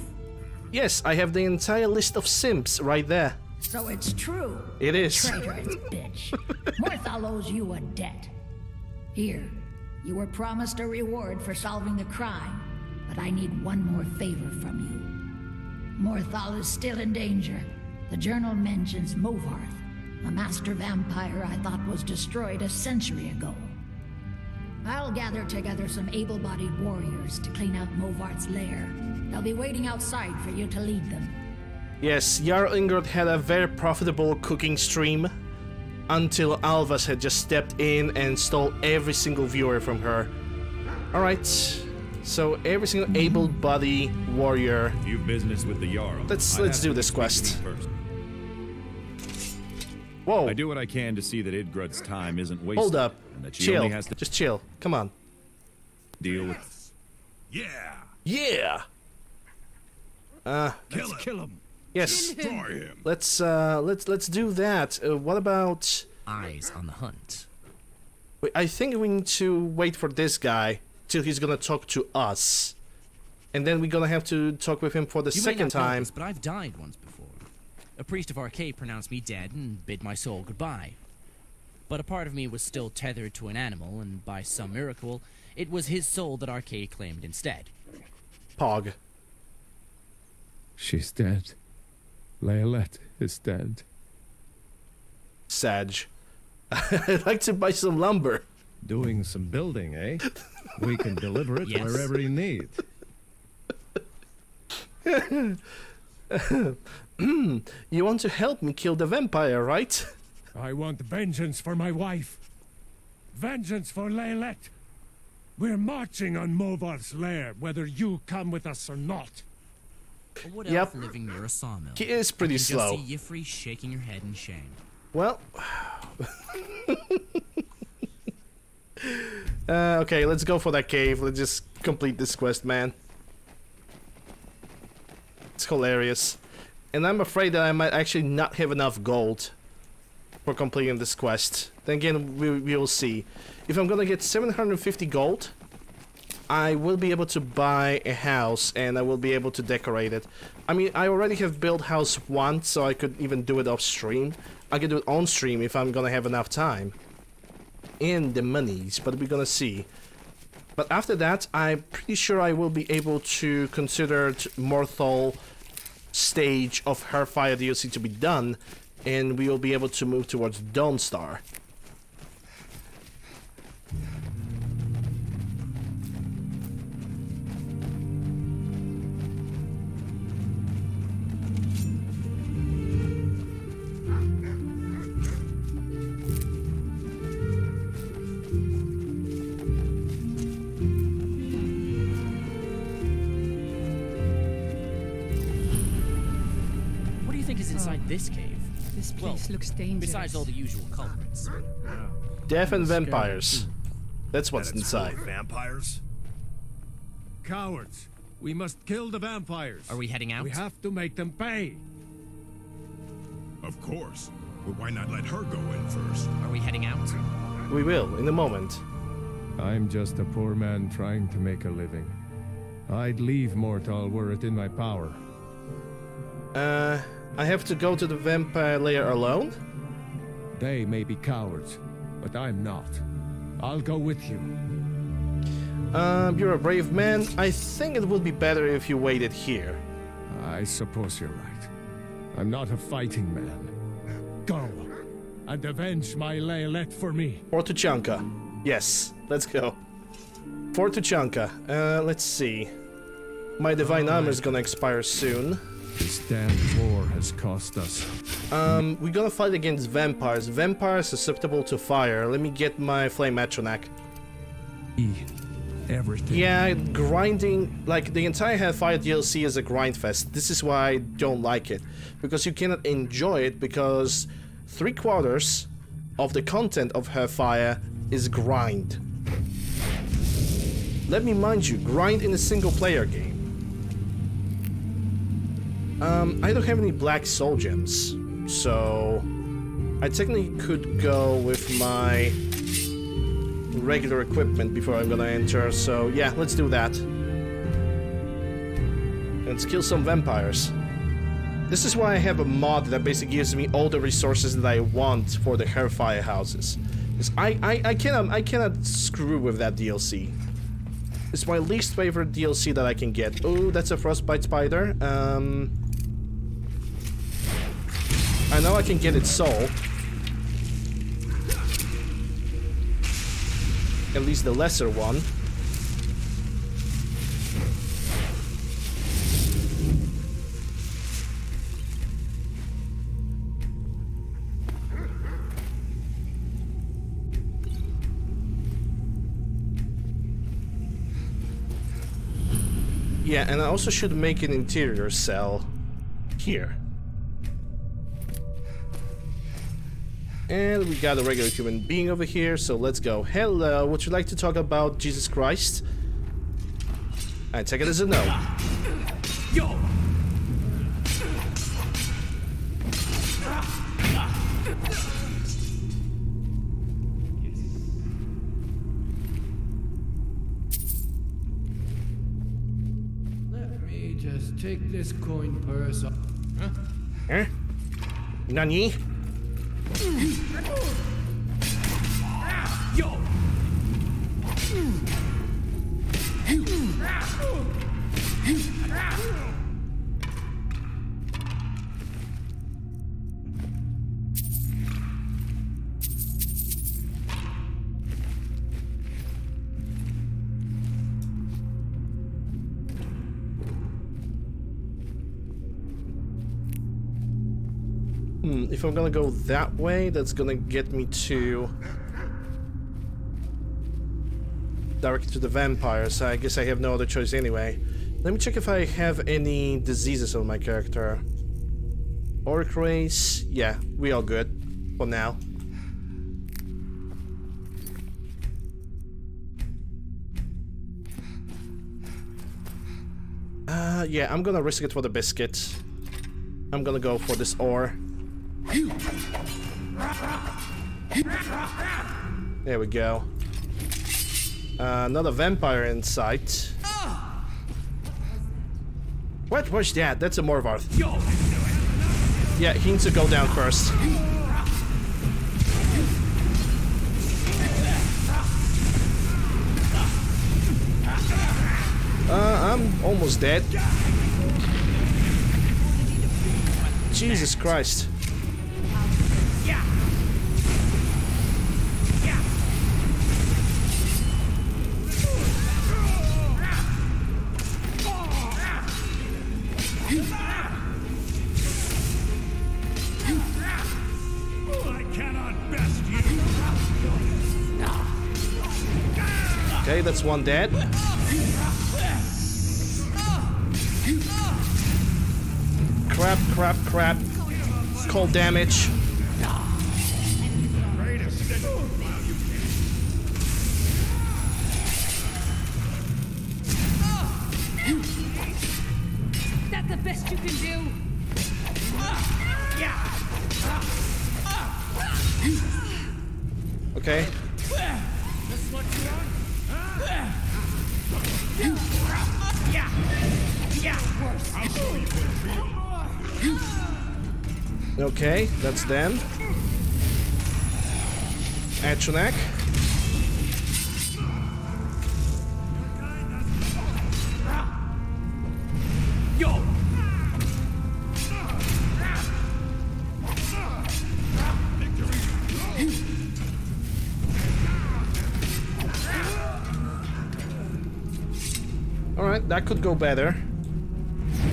Yes, I have the entire list of simps right there. So it's true. It is. Traitorous bitch. Morthal owes you a debt. Here. You were promised a reward for solving the crime, but I need one more favor from you. Morthal is still in danger. The journal mentions Movarth, a master vampire I thought was destroyed a century ago. I'll gather together some able-bodied warriors to clean out Movarth's lair. They'll be waiting outside for you to lead them. Yes, Jarl Ingrid had a very profitable cooking stream. Until Alvas had just stepped in and stole every single viewer from her. Alright, so every single able-bodied warrior. You business with the Jarl. Let's let's do this quest. Whoa! I do what I can to see that Idgrud's time isn't wasted. Hold up, and that she chill. Only has to just chill. Come on. Deal with. Yeah. Yeah. Uh. Kill him. Kill him. Yes. Let's uh let's let's do that. Uh, what about eyes on the hunt? Wait, I think we need to wait for this guy till he's gonna talk to us. And then we're gonna have to talk with him for the you second time. This, but I've died once before. A priest of Arcade pronounced me dead and bid my soul goodbye. But a part of me was still tethered to an animal, and by some miracle, it was his soul that Arcade claimed instead. Pog. She's dead. Laelette is dead. Sag. I'd like to buy some lumber. Doing some building, eh? We can deliver it yes. wherever you need. You want to help me kill the vampire, right? I want vengeance for my wife. Vengeance for Laelette. We're marching on Movar's lair, whether you come with us or not. What else yep. living near a sawmill? He is pretty slow. Just see Yifri shaking her head in shame. Well... uh, okay, let's go for that cave. Let's just complete this quest, man. It's hilarious. And I'm afraid that I might actually not have enough gold for completing this quest. Then again, we, we will see. If I'm gonna get seven hundred fifty gold, I will be able to buy a house and I will be able to decorate it. I mean, I already have built house once, so I could even do it off stream. I could do it on stream if I'm gonna have enough time and the monies, but we're gonna see. But after that, I'm pretty sure I will be able to consider Morthal stage of Hearthfire D L C to be done, and we will be able to move towards Dawnstar. This cave. This place well, looks dangerous. Besides all the usual culprits. Wow. Death and vampires. That's what's that inside. Vampires? Cowards. We must kill the vampires. Are we heading out? We have to make them pay. Of course. But why not let her go in first? Are we heading out? We will, in a moment. I'm just a poor man trying to make a living. I'd leave Morthal were it in my power. Uh... I have to go to the vampire lair alone? They may be cowards, but I'm not. I'll go with you. Um, you're a brave man. I think it would be better if you waited here. I suppose you're right. I'm not a fighting man. Go and avenge my Laelette for me. For Tuchanka. Yes, let's go. For Tuchanka. Uh, let's see. My divine armor is gonna expire soon. This damn war has cost us. Um, we're gonna fight against vampires. Vampires susceptible to fire. Let me get my flame atronach. E, everything. Yeah, grinding, like the entire Hearthfire D L C is a grind fest. This is why I don't like it, because you cannot enjoy it because three quarters of the content of Hearthfire is grind. Let me mind you, grind in a single-player game. Um, I don't have any black soul gems, so I technically could go with my regular equipment before I'm gonna enter, so yeah, let's do that. Let's kill some vampires. This is why I have a mod that basically gives me all the resources that I want for the Hearthfire houses. I, I, I, cannot, I cannot screw with that D L C. It's my least favorite D L C that I can get. Oh, that's a frostbite spider. Um, I know I can get its soul. At least the lesser one. Yeah, and I also should make an interior cell here. And we got a regular human being over here, so let's go. Hello, would you like to talk about Jesus Christ? I take it as a no. Yo. Just take this coin purse off. Huh? Huh? Nani? Yo! If I'm gonna go that way, that's gonna get me to direct to the vampire, so I guess I have no other choice anyway. Let me check if I have any diseases on my character. Orc race, yeah, we all good for now. Uh, yeah, I'm gonna risk it for the biscuit. I'm gonna go for this ore. There we go. Uh, another vampire in sight. Oh. What was that? That's a Morvarth. Yeah, he needs to go down first. Uh, I'm almost dead. Jesus Christ. Okay, that's one dead. Crap, crap, crap. Cold damage. That's the best you can do. Okay. Okay, that's them. Atronach. Yo. All right, that could go better,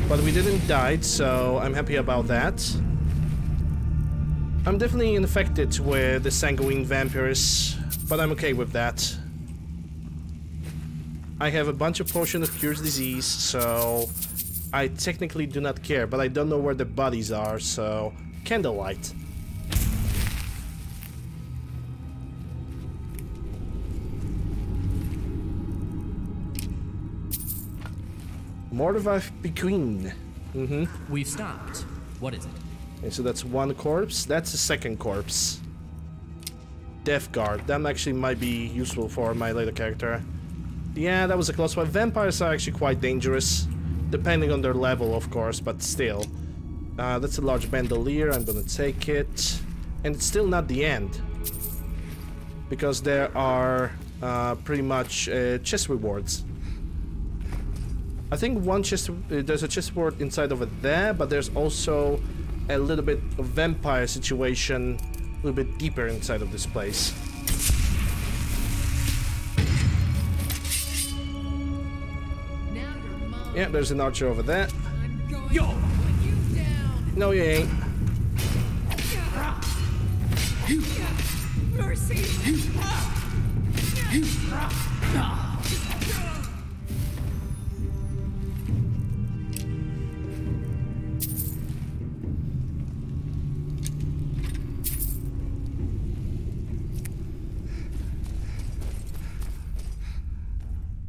but we didn't die, so I'm happy about that. I'm definitely infected with the sanguine vampires, but I'm okay with that. I have a bunch of potion that cures disease, so I technically do not care, but I don't know where the bodies are, so candlelight. Mordvai Pequeen. Mm-hmm. We've stopped. What is it? Okay, so that's one corpse. That's the second corpse. Death Guard. That actually might be useful for my later character. Yeah, that was a close one. Vampires are actually quite dangerous. Depending on their level, of course, but still. Uh, that's a large bandolier. I'm gonna take it. And it's still not the end. Because there are uh, pretty much uh, chest rewards. I think one chest... Uh, there's a chest reward inside over there, but there's also a little bit of vampire situation a little bit deeper inside of this place. Yeah, there's an archer over there. Yo! No, you ain't. Mercy!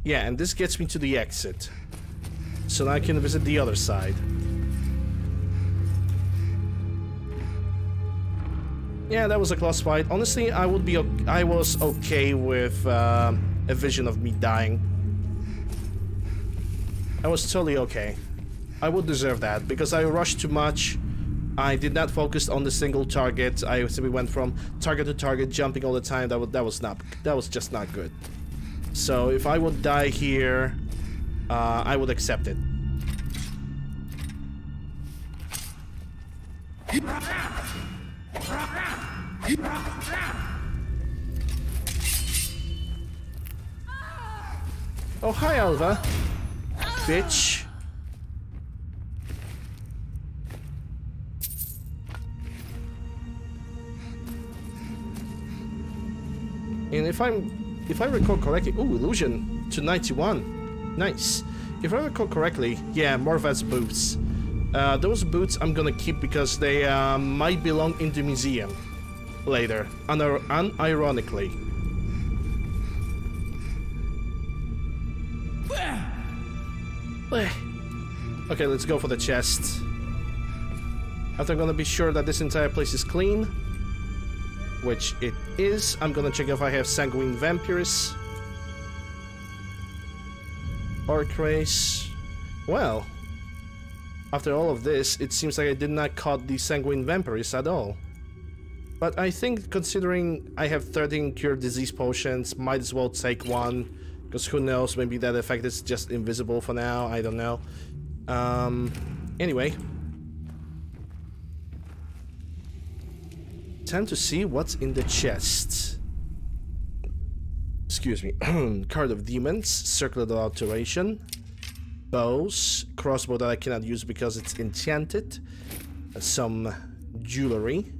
Yeah, and this gets me to the exit. So now I can visit the other side. Yeah, that was a close fight. Honestly, I would be okay, I was okay with uh, a vision of me dying. I was totally okay. I would deserve that, because I rushed too much. I did not focus on the single target. I simply went from target to target, jumping all the time. That was, that was not, that was just not good. So if I would die here, uh, I would accept it. Oh, hi, Alva. Bitch. And if I'm, if I recall correctly, ooh, illusion to ninety-one, nice. If I recall correctly, yeah, Morvath's boots. Uh, those boots I'm gonna keep because they uh, might belong in the museum later, unir unironically. Okay, let's go for the chest. After I'm gonna be sure that this entire place is clean. Which it is. I'm gonna check if I have Sanguine Vampirus. Orc race. Well, after all of this, it seems like I did not caught the Sanguine Vampirus at all. But I think, considering I have thirteen cure disease potions, might as well take one. Because who knows, maybe that effect is just invisible for now, I don't know. Um, anyway. Time to see what's in the chest. Excuse me. Card of Demons, Circlet of Alteration, bows, crossbow that I cannot use because it's enchanted, some jewelry,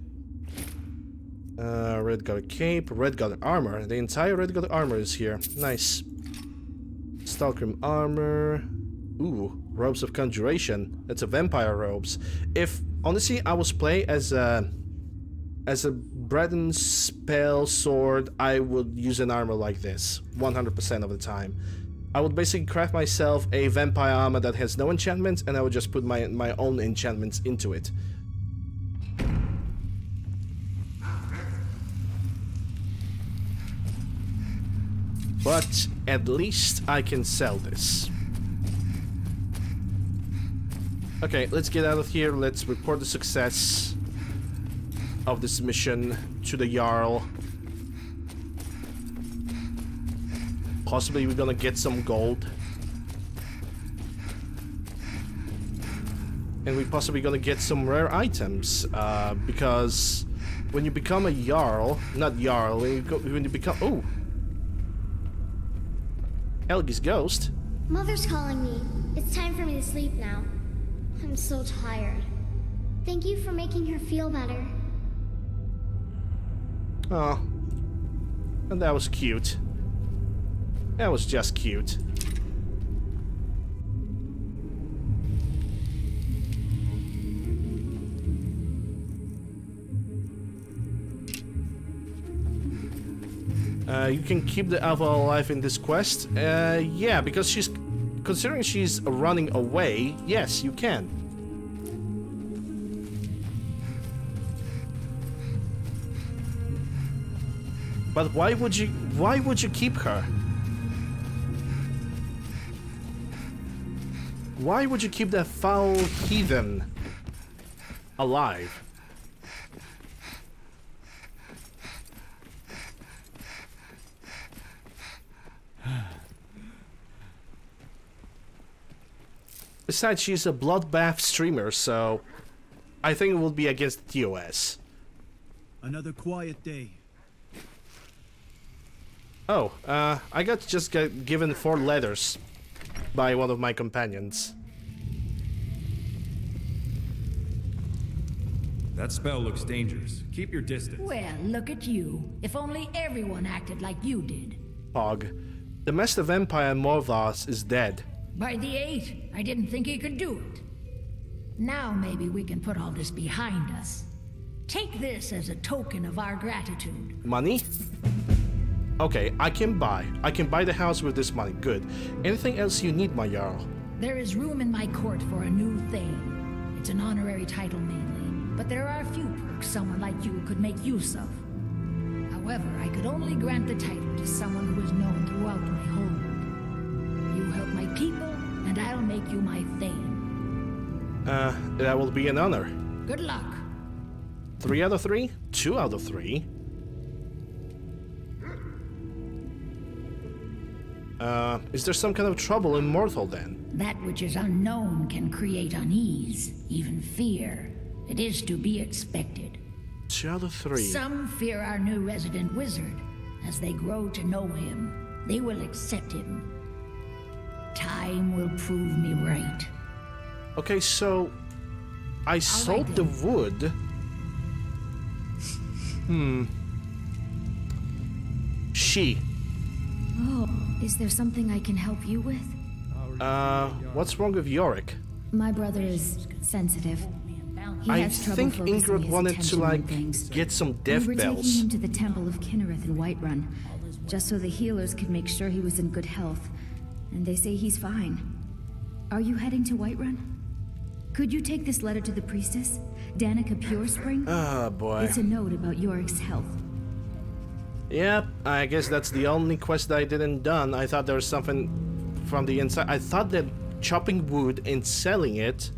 uh, Red God Cape, Red God Armor. The entire Red God Armor is here. Nice. Stalkrim Armor. Ooh, Robes of Conjuration. That's a vampire robes. If, honestly, I was play as a... As a Breton spell sword, I would use an armor like this, one hundred percent of the time. I would basically craft myself a vampire armor that has no enchantments, and I would just put my, my own enchantments into it. But at least I can sell this. Okay, let's get out of here, let's report the success of this mission to the Jarl. Possibly we're gonna get some gold. And we're possibly gonna get some rare items, uh, because when you become a Jarl, not Jarl, when you, go, when you become, oh! Helgi's ghost. Mother's calling me. It's time for me to sleep now. I'm so tired. Thank you for making her feel better. Oh, and that was cute. That was just cute. Uh, you can keep the Alva alive in this quest. Uh, yeah, because she's... Considering she's running away, yes, you can. But why would you, why would you keep her? Why would you keep that foul heathen alive? Besides, she's a Bloodbath streamer, so I think it would be against T O S. Another quiet day. Oh, uh, I got just got given four letters by one of my companions. That spell looks dangerous. Keep your distance. Well, look at you. If only everyone acted like you did. Pog. The Master Vampire Morvath is dead. By the eight, I didn't think he could do it. Now maybe we can put all this behind us. Take this as a token of our gratitude. Money? Okay, I can buy. I can buy the house with this money. Good. Anything else you need, my Jarl? There is room in my court for a new thane. It's an honorary title mainly, but there are a few perks someone like you could make use of. However, I could only grant the title to someone who is known throughout my hold. You help my people, and I'll make you my thane. Uh, that will be an honor. Good luck. Three out of three? Two out of three? Uh, is there some kind of trouble in Mortal then? That which is unknown can create unease, even fear. It is to be expected. Two out of three. Some fear our new resident wizard. As they grow to know him, they will accept him. Time will prove me right. Okay, so I sold the wood. Hmm. She. Oh, is there something I can help you with? Uh, what's wrong with Yorick? My brother is sensitive. He I has trouble think Ingrid wanted to like get some death we were bells. Taking him to the Temple of Kinnereth in Whiterun, just so the healers could make sure he was in good health. And they say he's fine. Are you heading to Whiterun? Could you take this letter to the priestess, Danica Purespring? Oh boy. It's a note about Yorick's health. Yep, I guess that's the only quest I didn't done. I thought there was something from the inside. I thought that chopping wood and selling it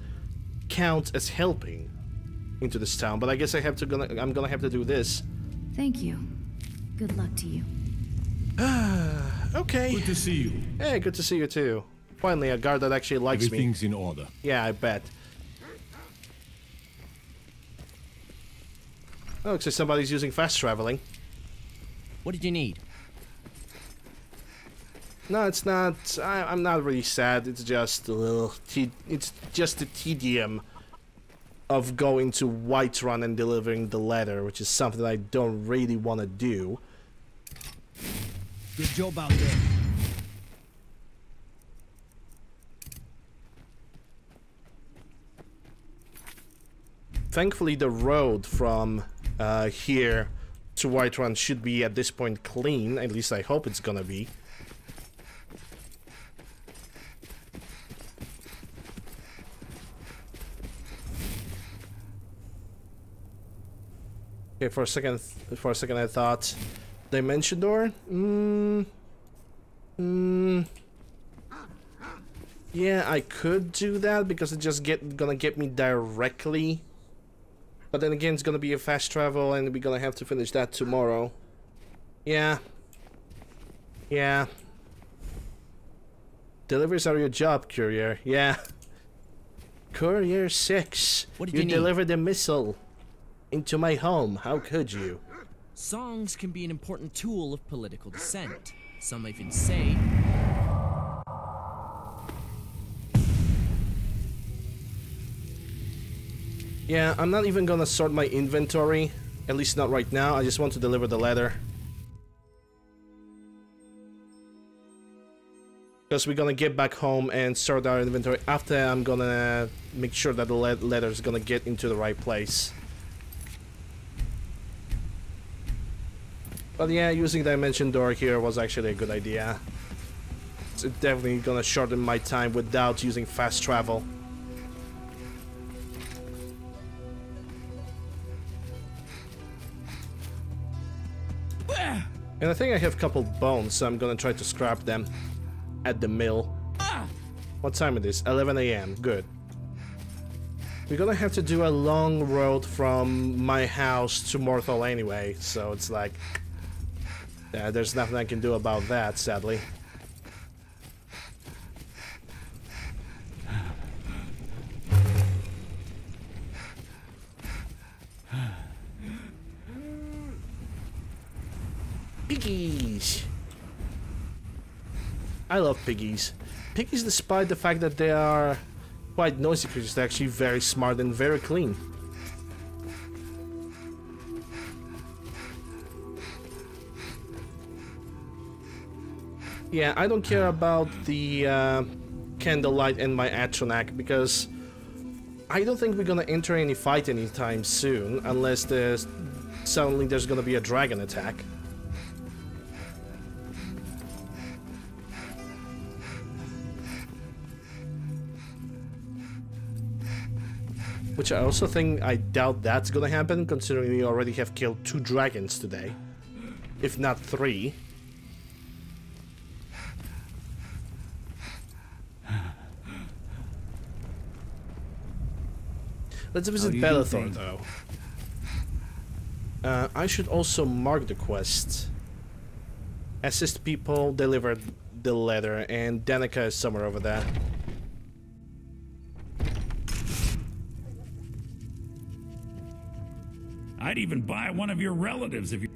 counts as helping into this town, but I guess I have to. Gonna, I'm gonna have to do this. Thank you. Good luck to you. Okay. Good to see you. Hey, good to see you too. Finally, a guard that actually likes me. Everything's in order. Yeah, I bet. Oh, looks like somebody's using fast traveling. What did you need? No, it's not. I, I'm not really sad. It's just a little. Te it's just the tedium of going to Whiterun and delivering the letter, which is something I don't really want to do. Good job out there. Thankfully, the road from uh, here to Whiterun should be at this point clean. At least I hope it's gonna be. Okay, for a second, for a second, I thought dimension door. Mm, mm, yeah, I could do that because it just get gonna get me directly. But then again, it's gonna be a fast travel, and we're gonna have to finish that tomorrow. Yeah. Yeah. Deliveries are your job, courier. Yeah. Courier six. What did you, you delivered a missile into my home. How could you? Songs can be an important tool of political dissent. Some even say. Yeah, I'm not even gonna sort my inventory, at least not right now. I just want to deliver the letter. Because we're gonna get back home and sort our inventory. After, I'm gonna make sure that the letter is gonna get into the right place. But yeah, using dimension door here was actually a good idea. It's definitely gonna shorten my time without using fast travel. And I think I have a couple bones, so I'm gonna try to scrap them at the mill. What time it is? eleven A M Good. We're gonna have to do a long road from my house to Morthal anyway, so it's like uh, there's nothing I can do about that, sadly. Piggies! I love piggies. Piggies, despite the fact that they are quite noisy creatures, they're actually very smart and very clean. Yeah, I don't care about the uh, candlelight and my Atronach because I don't think we're gonna enter any fight anytime soon unless there's suddenly there's gonna be a dragon attack. Which I also think I doubt that's gonna happen, considering we already have killed two dragons today. If not three. Let's visit Bellathorn, though. Uh, I should also mark the quest. Assist people, deliver the letter, and Danica is somewhere over there. I'd even buy one of your relatives if you...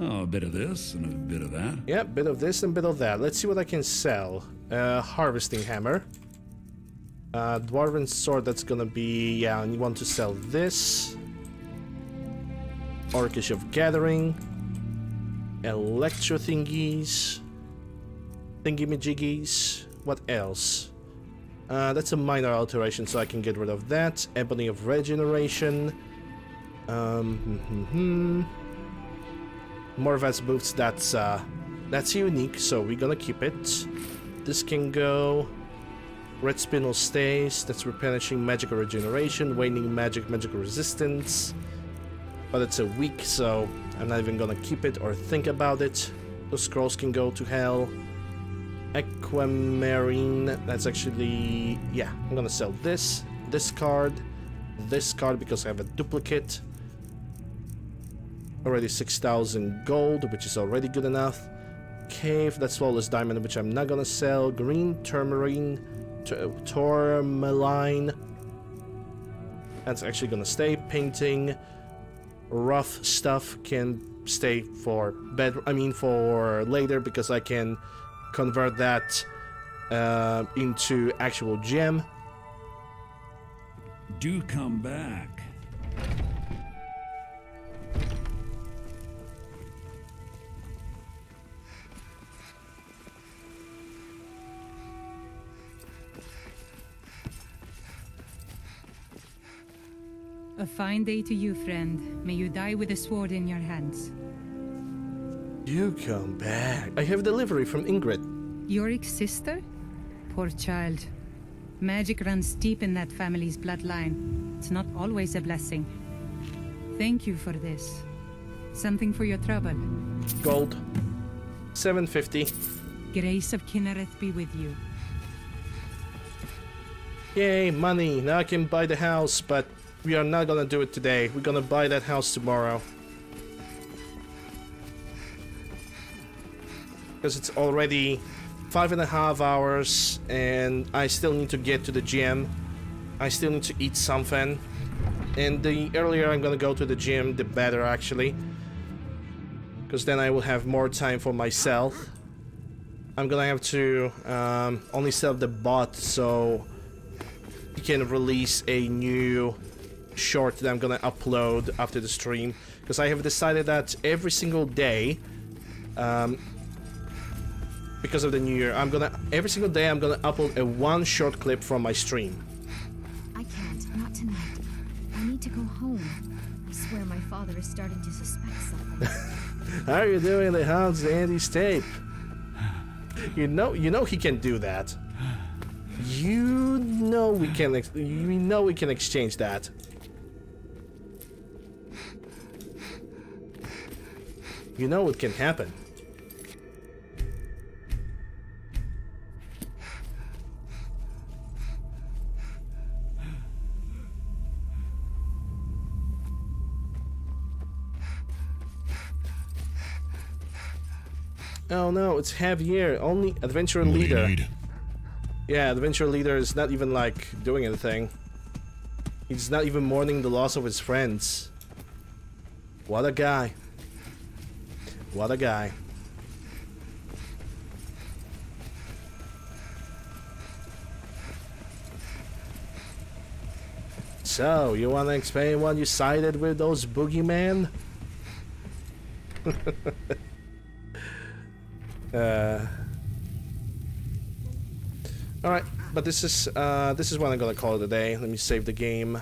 Oh, a bit of this and a bit of that. Yeah, bit of this and bit of that. Let's see what I can sell. Uh, harvesting hammer. Uh, Dwarven sword, that's gonna be... Yeah, and you want to sell this. Orcish of Gathering. Electro thingies. Thingy-majiggies. What else? Uh, that's a minor alteration, so I can get rid of that. Ebony of Regeneration. Um, mm-hmm-hmm. Morvat's boots, that's uh, that's unique, so we're gonna keep it. This can go. Red Spinel stays, that's replenishing magical regeneration, waning magic, magical resistance. But it's a weak, so I'm not even gonna keep it or think about it. Those scrolls can go to hell. Aquamarine, that's actually... yeah, I'm gonna sell this, this card, this card because I have a duplicate. Already six thousand gold, which is already good enough. Cave, that's flawless diamond, which I'm not gonna sell. Green Tourmaline, Tourmaline, that's actually gonna stay. Painting, rough stuff can stay for bed. I mean for later, because I can convert that uh, into actual gem. Do come back. A fine day to you, friend. May you die with a sword in your hands. You come back. I have delivery from Ingrid. Yorik's sister? Poor child. Magic runs deep in that family's bloodline. It's not always a blessing. Thank you for this. Something for your trouble. Gold. seven fifty. Grace of Kinnereth be with you. Yay, money. Now I can buy the house, but... we are not gonna do it today. We're gonna buy that house tomorrow. Because it's already five and a half hours and I still need to get to the gym. I still need to eat something. And the earlier I'm gonna go to the gym, the better actually. Because then I will have more time for myself. I'm gonna have to um, only sell the bot so he can release a new... short that I'm gonna upload after the stream, because I have decided that every single day, um, because of the new year, I'm gonna every single day I'm gonna upload a one short clip from my stream. I can't, not tonight. I need to go home. I swear my father is starting to suspect something. How are you doing the Hounds Andy's tape? You know, you know he can do that. You know we can. Ex you know we can exchange that. You know it can happen. Oh no, it's Javier, only adventurer leader. Yeah, adventurer leader is not even like doing anything. He's not even mourning the loss of his friends. What a guy. What a guy. So, you wanna explain why you sided with those boogeymen? uh, Alright, but this is uh, this is what I'm gonna call it a day. Let me save the game.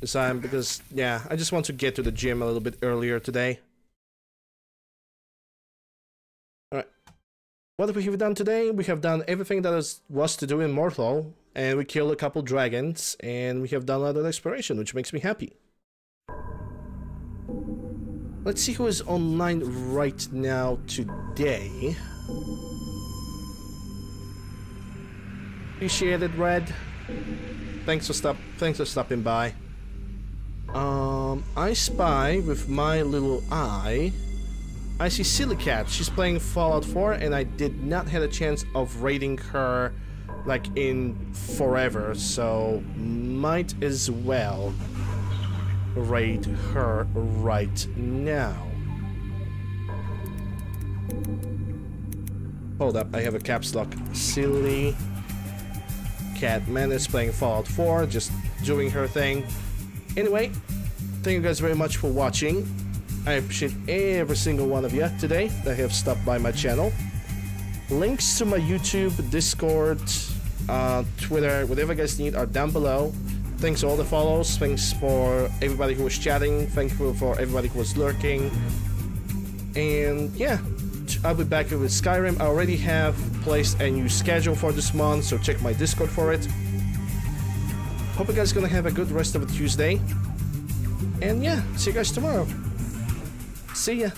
This time, because, yeah, I just want to get to the gym a little bit earlier today. What have we have done today? We have done everything that is, was to do in Mortal, and we killed a couple dragons, and we have done a lot of exploration, which makes me happy. Let's see who is online right now today. Appreciate it, Red. Thanks for stop. Thanks for stopping by. Um, I spy with my little eye. I see Silly Cat. She's playing Fallout four, and I did not have a chance of raiding her, like, in forever. So might as well raid her right now. Hold up, I have a caps lock. Silly Cat Man is playing Fallout four, just doing her thing. Anyway, thank you guys very much for watching. I appreciate every single one of you today that have stopped by my channel. Links to my YouTube, Discord, uh, Twitter, whatever you guys need are down below. Thanks for all the follows, thanks for everybody who was chatting, thank you for everybody who was lurking. And yeah, I'll be back with Skyrim. I already have placed a new schedule for this month, so check my Discord for it. Hope you guys are gonna have a good rest of the Tuesday. And yeah, see you guys tomorrow. See ya.